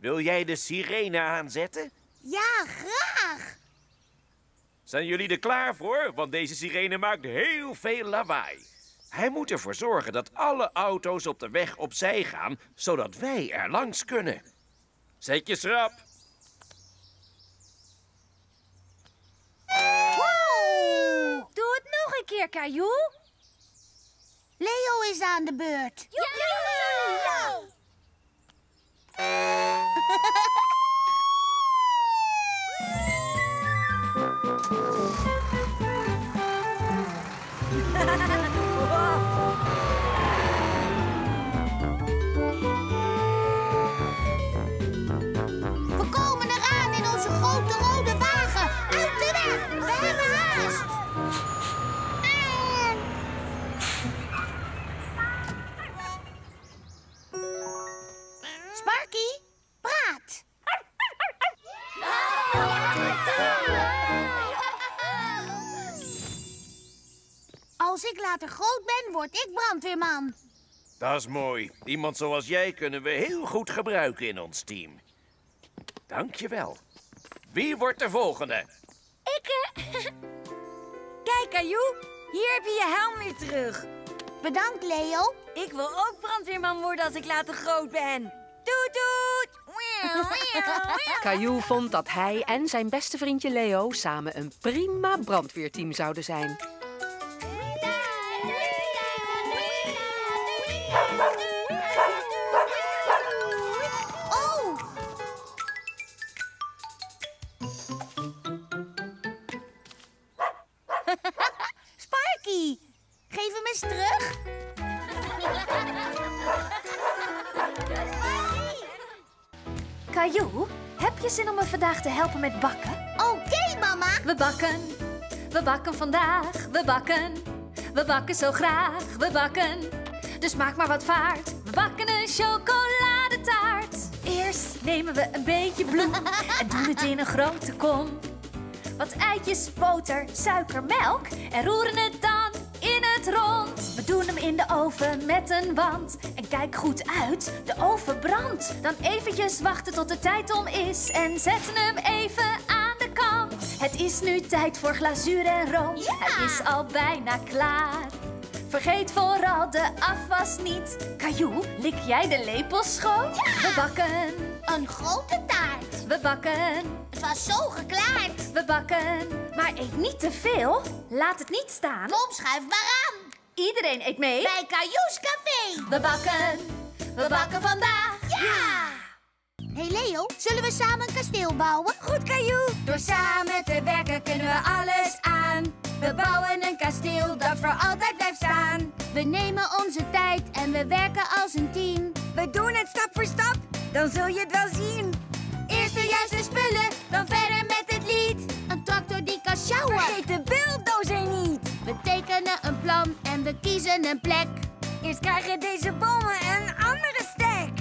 Wil jij de sirene aanzetten? Ja, graag. Zijn jullie er klaar voor? Want deze sirene maakt heel veel lawaai. Hij moet ervoor zorgen dat alle auto's op de weg opzij gaan, zodat wij er langs kunnen. Zet je schrap. Wow! Doe het nog een keer, Caillou. Leo is aan de beurt. Joepie! We komen eraan in onze grote rode wagen. Uit de weg, we hebben haast. Sparky, praat. Als ik later groot ben, word ik brandweerman. Dat is mooi. Iemand zoals jij kunnen we heel goed gebruiken in ons team. Dank je wel. Wie wordt de volgende? Ik. Kijk, Caillou. Hier heb je je helm weer terug. Bedankt, Leo. Ik wil ook brandweerman worden als ik later groot ben. Doet, doet. Caillou vond dat hij en zijn beste vriendje Leo samen een prima brandweerteam zouden zijn. Geef hem eens terug. Caillou, heb je zin om me vandaag te helpen met bakken? Oké, mama. We bakken vandaag, we bakken. We bakken zo graag, we bakken. Dus maak maar wat vaart. We bakken een chocoladetaart. Eerst nemen we een beetje bloem en doen het in een grote kom. Wat eitjes, boter, suiker, melk en roeren het dan in het rond. We doen hem in de oven met een wand. En kijk goed uit, de oven brandt. Dan eventjes wachten tot de tijd om is en zetten hem even aan de kant. Het is nu tijd voor glazuur en room. Ja. Hij is al bijna klaar. Vergeet vooral de afwas niet. Caillou, lik jij de lepels schoon? Ja. We bakken een grote taart. We bakken. Het was zo geklaard. We bakken. Maar eet niet te veel. Laat het niet staan. Kom, schuif maar aan. Iedereen eet mee. Bij Caillou's Café. We bakken. We bakken vandaag. Ja! Hé Leo, zullen we samen een kasteel bouwen? Goed, Caillou. Door samen te werken kunnen we alles aan. We bouwen een kasteel dat voor altijd blijft staan. We nemen onze tijd en we werken als een team. We doen het stap voor stap, dan zul je het wel zien. Eerst de juiste spullen, dan verder met het lied. Een tractor die kan sjouwen, vergeet de bulldozer niet. We tekenen een plan en we kiezen een plek. Eerst krijgen deze bomen een andere stek.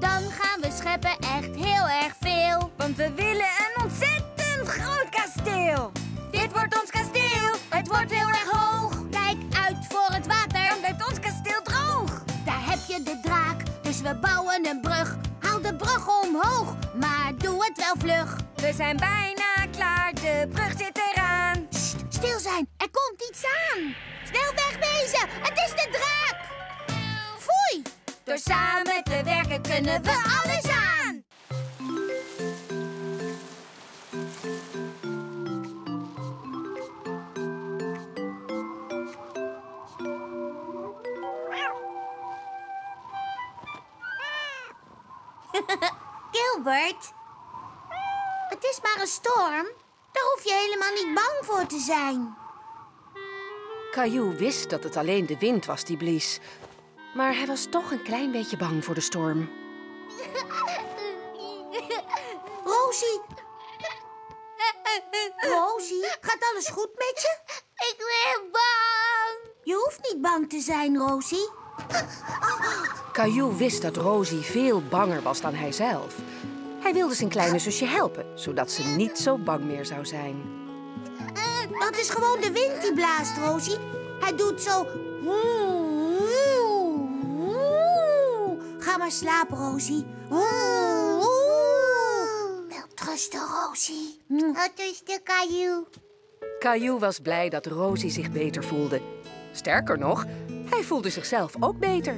Dan gaan we scheppen echt heel erg veel. Want we willen een ontzettend groot kasteel. Dit wordt ons kasteel, het wordt heel erg hoog. Kijk uit voor het water, dan blijft ons kasteel droog. Daar heb je de draak, dus we bouwen een brug. Haal de brug omhoog, maar doe het wel vlug. We zijn bijna klaar, de brug zit eraan. Sst, stil zijn, er komt iets aan. Snel wegwezen, het is de draak. Foei! Door samen te werken kunnen we alles aan. Gilbert, het is maar een storm. Daar hoef je helemaal niet bang voor te zijn. Caillou wist dat het alleen de wind was die blies. Maar hij was toch een klein beetje bang voor de storm. Rosie. Rosie, gaat alles goed met je? Ik ben bang. Je hoeft niet bang te zijn, Rosie. Caillou wist dat Rosie veel banger was dan hij zelf. Hij wilde zijn kleine zusje helpen, zodat ze niet zo bang meer zou zijn. Dat is gewoon de wind die blaast, Rosie. Hij doet zo... Ga maar slapen, Rosie. Welterusten, Rosie. Welterusten, Caillou. Caillou was blij dat Rosie zich beter voelde. Sterker nog, hij voelde zichzelf ook beter.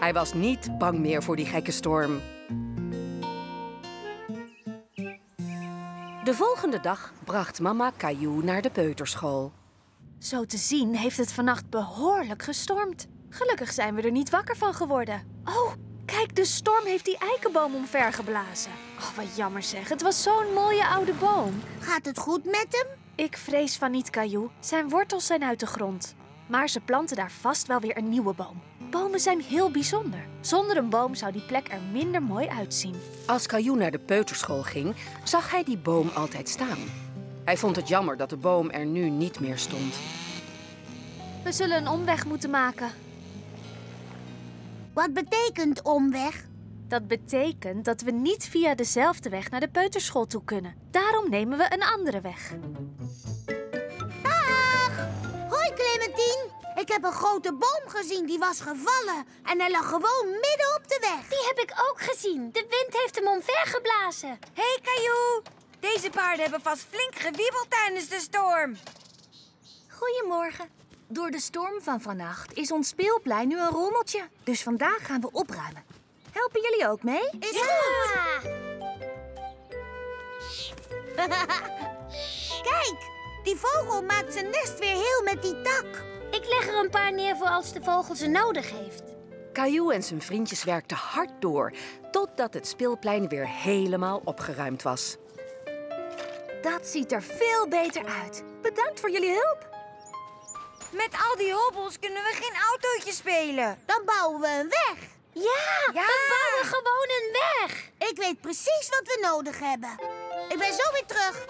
Hij was niet bang meer voor die gekke storm. De volgende dag bracht mama Caillou naar de peuterschool. Zo te zien heeft het vannacht behoorlijk gestormd. Gelukkig zijn we er niet wakker van geworden. Oh, kijk, de storm heeft die eikenboom omvergeblazen. Oh, wat jammer zeg, het was zo'n mooie oude boom. Gaat het goed met hem? Ik vrees van niet, Caillou. Zijn wortels zijn uit de grond. Maar ze planten daar vast wel weer een nieuwe boom. Bomen zijn heel bijzonder. Zonder een boom zou die plek er minder mooi uitzien. Als Caillou naar de peuterschool ging, zag hij die boom altijd staan. Hij vond het jammer dat de boom er nu niet meer stond. We zullen een omweg moeten maken. Wat betekent omweg? Dat betekent dat we niet via dezelfde weg naar de peuterschool toe kunnen. Daarom nemen we een andere weg. Clementine, ik heb een grote boom gezien, die was gevallen. En hij lag gewoon midden op de weg. Die heb ik ook gezien. De wind heeft hem omvergeblazen. Hé, Caillou. Deze paarden hebben vast flink gewiebeld tijdens de storm. Goedemorgen. Door de storm van vannacht is ons speelplein nu een rommeltje. Dus vandaag gaan we opruimen. Helpen jullie ook mee? Is goed. Kijk. Die vogel maakt zijn nest weer heel met die tak. Ik leg er een paar neer voor als de vogel ze nodig heeft. Caillou en zijn vriendjes werkten hard door, totdat het speelplein weer helemaal opgeruimd was. Dat ziet er veel beter uit. Bedankt voor jullie hulp. Met al die hobbels kunnen we geen autootje spelen. Dan bouwen we een weg. Ja, we bouwen gewoon een weg. Ik weet precies wat we nodig hebben. Ik ben zo weer terug.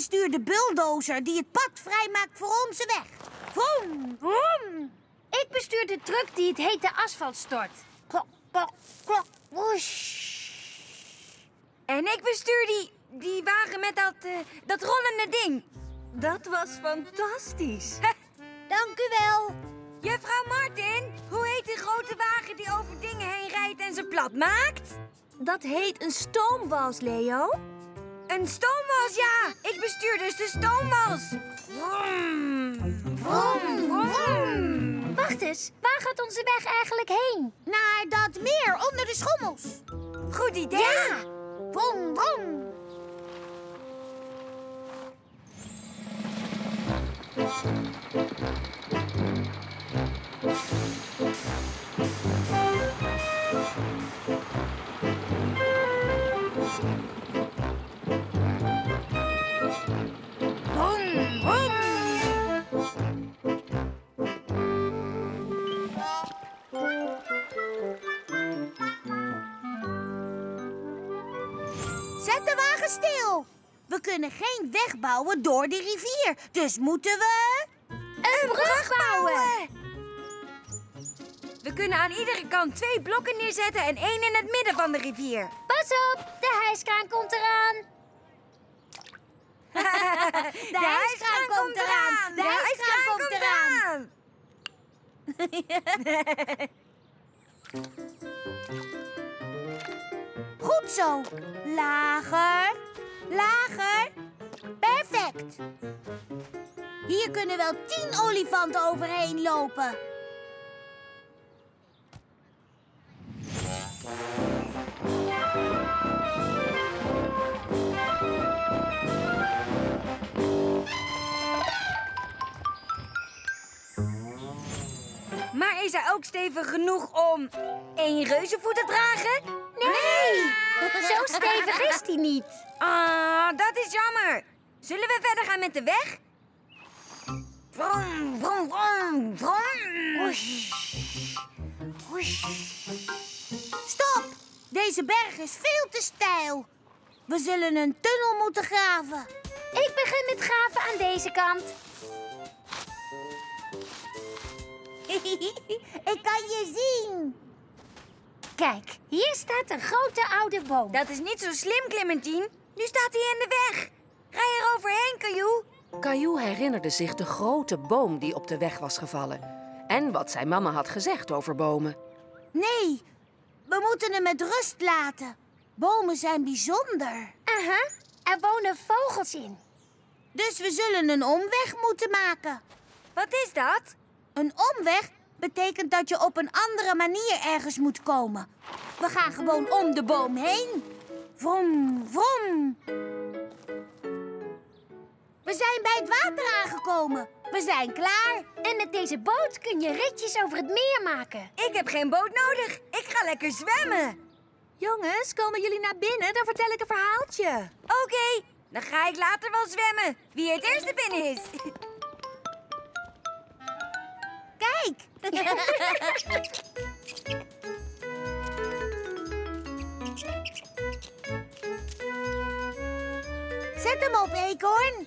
zelfbestuurde bulldozer die het pad vrijmaakt voor onze weg. Vroom, vroom. Ik bestuur de truck die het hete asfalt stort. Klok, klok, klok, woesh. En ik bestuur die wagen met dat rollende ding. Dat was fantastisch. Dank u wel. Juffrouw Martin, hoe heet die grote wagen die over dingen heen rijdt en ze plat maakt? Dat heet een stoomwals, Leo. Een stoomwals, ja. Ik bestuur dus de stoomwals. Vroom, vroom, vroom. Wacht eens, waar gaat onze weg eigenlijk heen? Naar dat meer onder de schommels. Goed idee. Ja. Bom, bom. Zet de wagen stil. We kunnen geen weg bouwen door de rivier. Dus moeten we... Een brug bouwen. We kunnen aan iedere kant 2 blokken neerzetten en 1 in het midden van de rivier. Pas op, de hijskraan komt eraan. De hijskraan komt eraan. De hijskraan komt eraan. Goed zo. Lager, lager. Perfect. Hier kunnen wel 10 olifanten overheen lopen. Maar is hij ook stevig genoeg om 1 reuzenvoet te dragen? Nee, zo stevig is die niet. Ah, dat is jammer. Zullen we verder gaan met de weg? Vroom, vroom, vroom, vroom. Oesh. Oesh. Stop! Deze berg is veel te steil. We zullen een tunnel moeten graven. Ik begin met graven aan deze kant. Ik kan je zien. Kijk, hier staat een grote oude boom. Dat is niet zo slim, Clementine. Nu staat hij in de weg. Rij er overheen, Caillou. Caillou herinnerde zich de grote boom die op de weg was gevallen. En wat zijn mama had gezegd over bomen. Nee, we moeten hem met rust laten. Bomen zijn bijzonder. Aha, er wonen vogels in. Dus we zullen een omweg moeten maken. Wat is dat? Een omweg betekent dat je op een andere manier ergens moet komen. We gaan gewoon om de boom heen. Vom, vom. We zijn bij het water aangekomen. We zijn klaar. En met deze boot kun je ritjes over het meer maken. Ik heb geen boot nodig. Ik ga lekker zwemmen. Jongens, komen jullie naar binnen? Dan vertel ik een verhaaltje. Oké, dan ga ik later wel zwemmen. Wie het eerste binnen is. Kijk! Zet hem op, eekhoorn!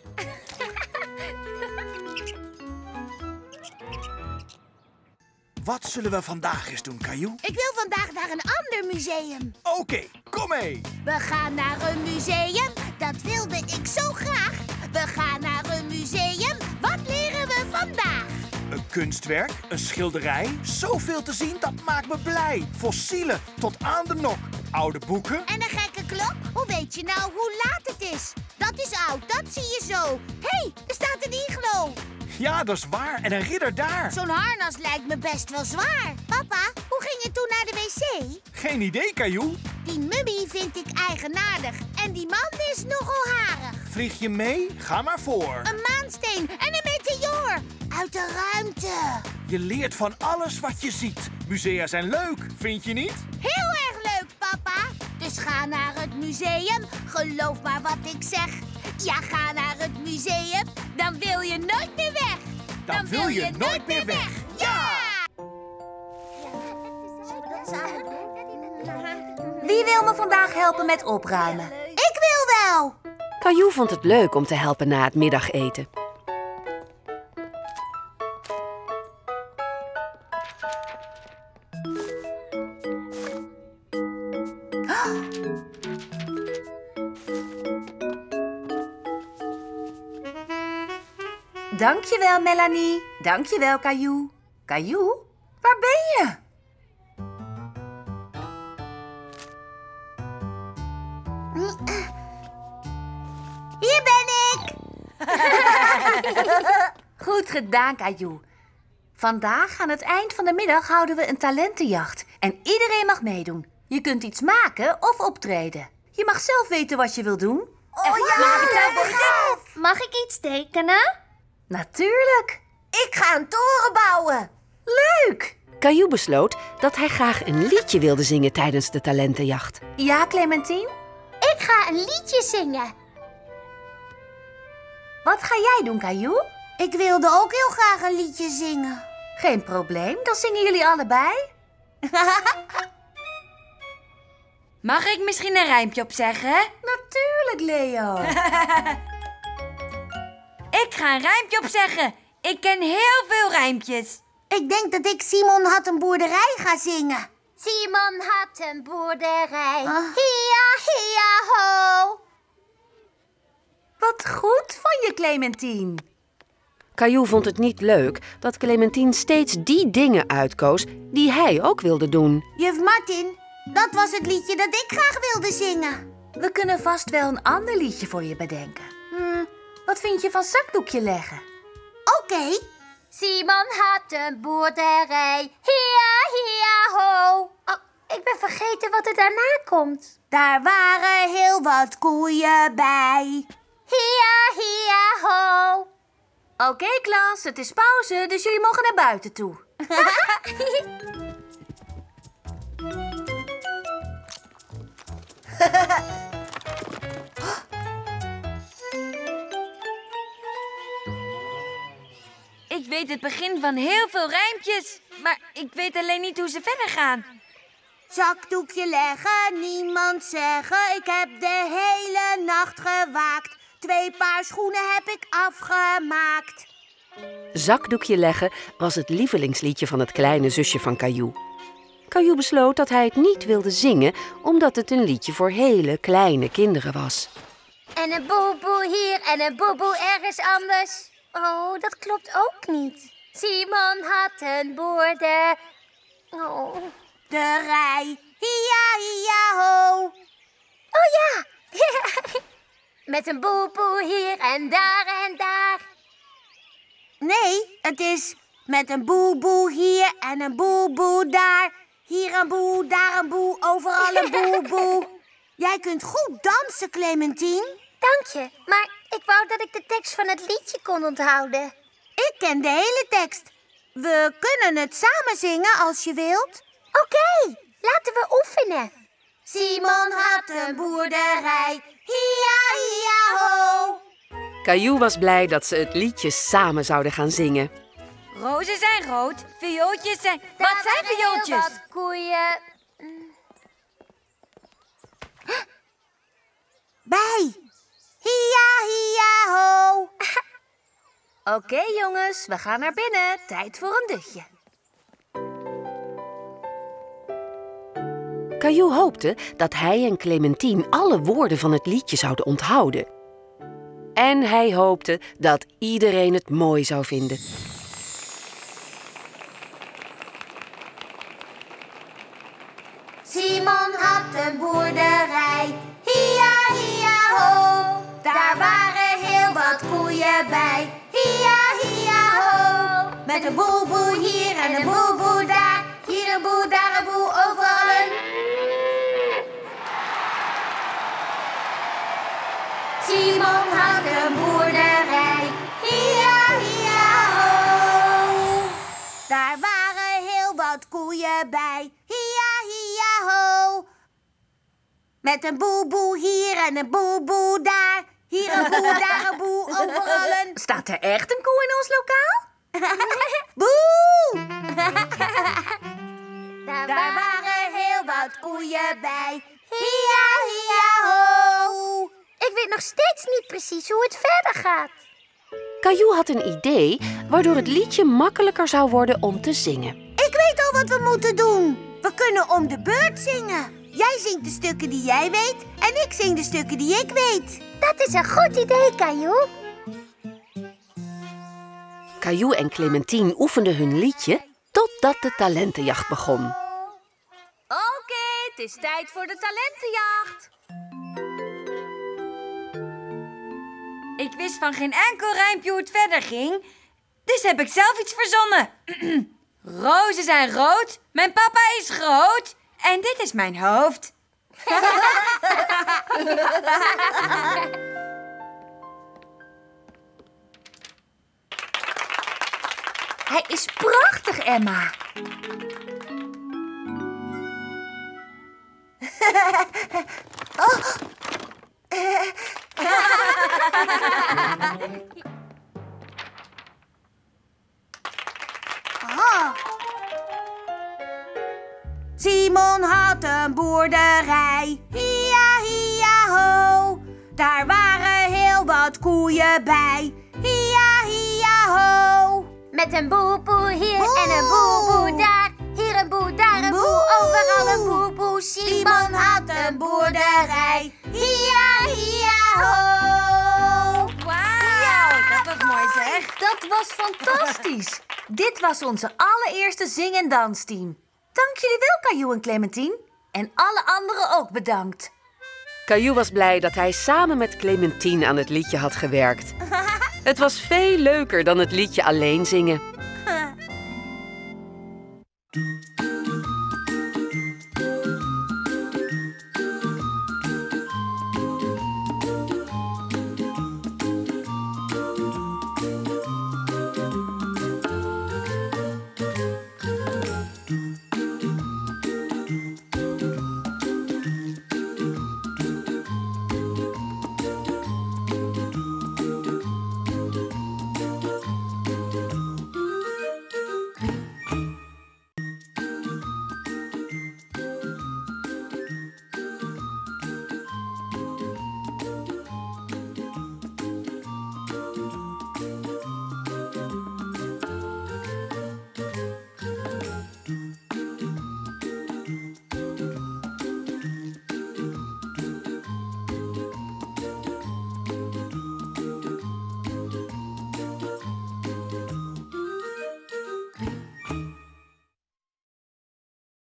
Wat zullen we vandaag eens doen, Caillou? Ik wil vandaag naar een ander museum. Oké, kom mee! We gaan naar een museum, dat wilde ik zo graag. We gaan naar een museum, wat leren we vandaag? Een kunstwerk, een schilderij, zoveel te zien, dat maakt me blij. Fossielen, tot aan de nok, oude boeken... En een gekke klok, hoe weet je nou hoe laat het is? Dat is oud, dat zie je zo. Hé, er staat een iglo. Ja, dat is waar, en een ridder daar. Zo'n harnas lijkt me best wel zwaar. Papa, hoe ging je toen naar de wc? Geen idee, Caillou. Die mummie vind ik eigenaardig en die man is nogal harig. Vlieg je mee? Ga maar voor. Een maansteen en een meteoor. Uit de ruimte. Je leert van alles wat je ziet. Musea zijn leuk, vind je niet? Heel erg leuk, papa. Dus ga naar het museum. Geloof maar wat ik zeg. Ja, ga naar het museum. Dan wil je nooit meer weg. Dan wil je nooit meer weg. Ja! Wie wil me vandaag helpen met opruimen? Ik wil wel. Caillou vond het leuk om te helpen na het middageten. Dankjewel, Melanie. Dankjewel, Caillou. Caillou, waar ben je? Hier ben ik! Goed gedaan, Caillou. Vandaag aan het eind van de middag houden we een talentenjacht. En iedereen mag meedoen. Je kunt iets maken of optreden. Je mag zelf weten wat je wilt doen. Oh ja, gaaf! Mag ik iets tekenen? Natuurlijk! Ik ga een toren bouwen! Leuk! Caillou besloot dat hij graag een liedje wilde zingen tijdens de talentenjacht. Ja, Clementine? Ik ga een liedje zingen. Wat ga jij doen, Caillou? Ik wilde ook heel graag een liedje zingen. Geen probleem, dan zingen jullie allebei. Mag ik misschien een rijmpje opzeggen? Natuurlijk, Leo. Ik ga een rijmpje opzeggen. Ik ken heel veel rijmpjes. Ik denk dat ik Simon had een boerderij ga zingen. Simon had een boerderij. Hia, hia, ho. Wat goed van je, Clementine. Caillou vond het niet leuk dat Clementine steeds die dingen uitkoos die hij ook wilde doen. Juf Martin, dat was het liedje dat ik graag wilde zingen. We kunnen vast wel een ander liedje voor je bedenken. Wat vind je van zakdoekje leggen? Oké. Simon had een boerderij. Hia, hia, ho. Oh, ik ben vergeten wat er daarna komt. Daar waren heel wat koeien bij. Hia, hia, ho. Oké, klas, het is pauze, dus jullie mogen naar buiten toe. Ik weet het begin van heel veel rijmpjes, maar ik weet alleen niet hoe ze verder gaan. Zakdoekje leggen, niemand zeggen, ik heb de hele nacht gewaakt. 2 paar schoenen heb ik afgemaakt. Zakdoekje leggen was het lievelingsliedje van het kleine zusje van Caillou. Caillou besloot dat hij het niet wilde zingen, omdat het een liedje voor hele kleine kinderen was. En een boeboe hier en een boeboe ergens anders. Oh, dat klopt ook niet. Simon had een boerderij. Oh. De rij. Hia, hia, ho. Oh ja. Met een boeboe hier en daar en daar. Nee, het is met een boeboe hier en een boeboe daar. Hier een boe, daar een boe, overal een boeboe. Jij kunt goed dansen, Clementine. Dank je, maar ik wou dat ik de tekst van het liedje kon onthouden. Ik ken de hele tekst. We kunnen het samen zingen als je wilt. Oké, laten we oefenen. Simon had een boerderij. Hia, hia, ho. Caillou was blij dat ze het liedje samen zouden gaan zingen. Rozen zijn rood, viooltjes zijn... Wat zijn viooltjes? Wat koeien... Bij... Hia, hia, ho. Oké, jongens, we gaan naar binnen. Tijd voor een dutje. Caillou hoopte dat hij en Clementine alle woorden van het liedje zouden onthouden. En hij hoopte dat iedereen het mooi zou vinden. Simon had een boerderij. Hia, hia, ho. Daar waren heel wat koeien bij. Hia, hia, ho. Met een boeboe hier en een boeboe daar. Hier een boe, daar een boe, overal een... Simon had een boerderij. Hia, hia, ho. Daar waren heel wat koeien bij. Hia, hia, ho. Met een boeboe hier en een boeboe daar. Hier een boe, daar een boe, overal een... Staat er echt een koe in ons lokaal? Boe! Daar waren heel wat koeien bij. Hia, hia, ho! Ik weet nog steeds niet precies hoe het verder gaat. Caillou had een idee waardoor het liedje makkelijker zou worden om te zingen. Ik weet al wat we moeten doen. We kunnen om de beurt zingen. Jij zingt de stukken die jij weet en ik zing de stukken die ik weet. Dat is een goed idee, Caillou. Caillou en Clementine oefenden hun liedje totdat de talentenjacht begon. Oké, het is tijd voor de talentenjacht. Ik wist van geen enkel rijmpje hoe het verder ging, dus heb ik zelf iets verzonnen. Rozen zijn rood, mijn papa is groot... En dit is mijn hoofd. Hij is prachtig, Emma. Oh. Simon had een boerderij, hia hia ho. Daar waren heel wat koeien bij, hia hia ho. Met een boe boe hier boe. En een boe boe daar, hier een boe daar, een boe, boe overal een boe boe. Simon had een boerderij, hia hia ho. Wauw, ja, dat was mooi zeg. Dat was fantastisch. Dit was onze allereerste zing- en dansteam. Dank jullie wel, Caillou en Clementine. En alle anderen ook bedankt. Caillou was blij dat hij samen met Clementine aan het liedje had gewerkt. Het was veel leuker dan het liedje alleen zingen.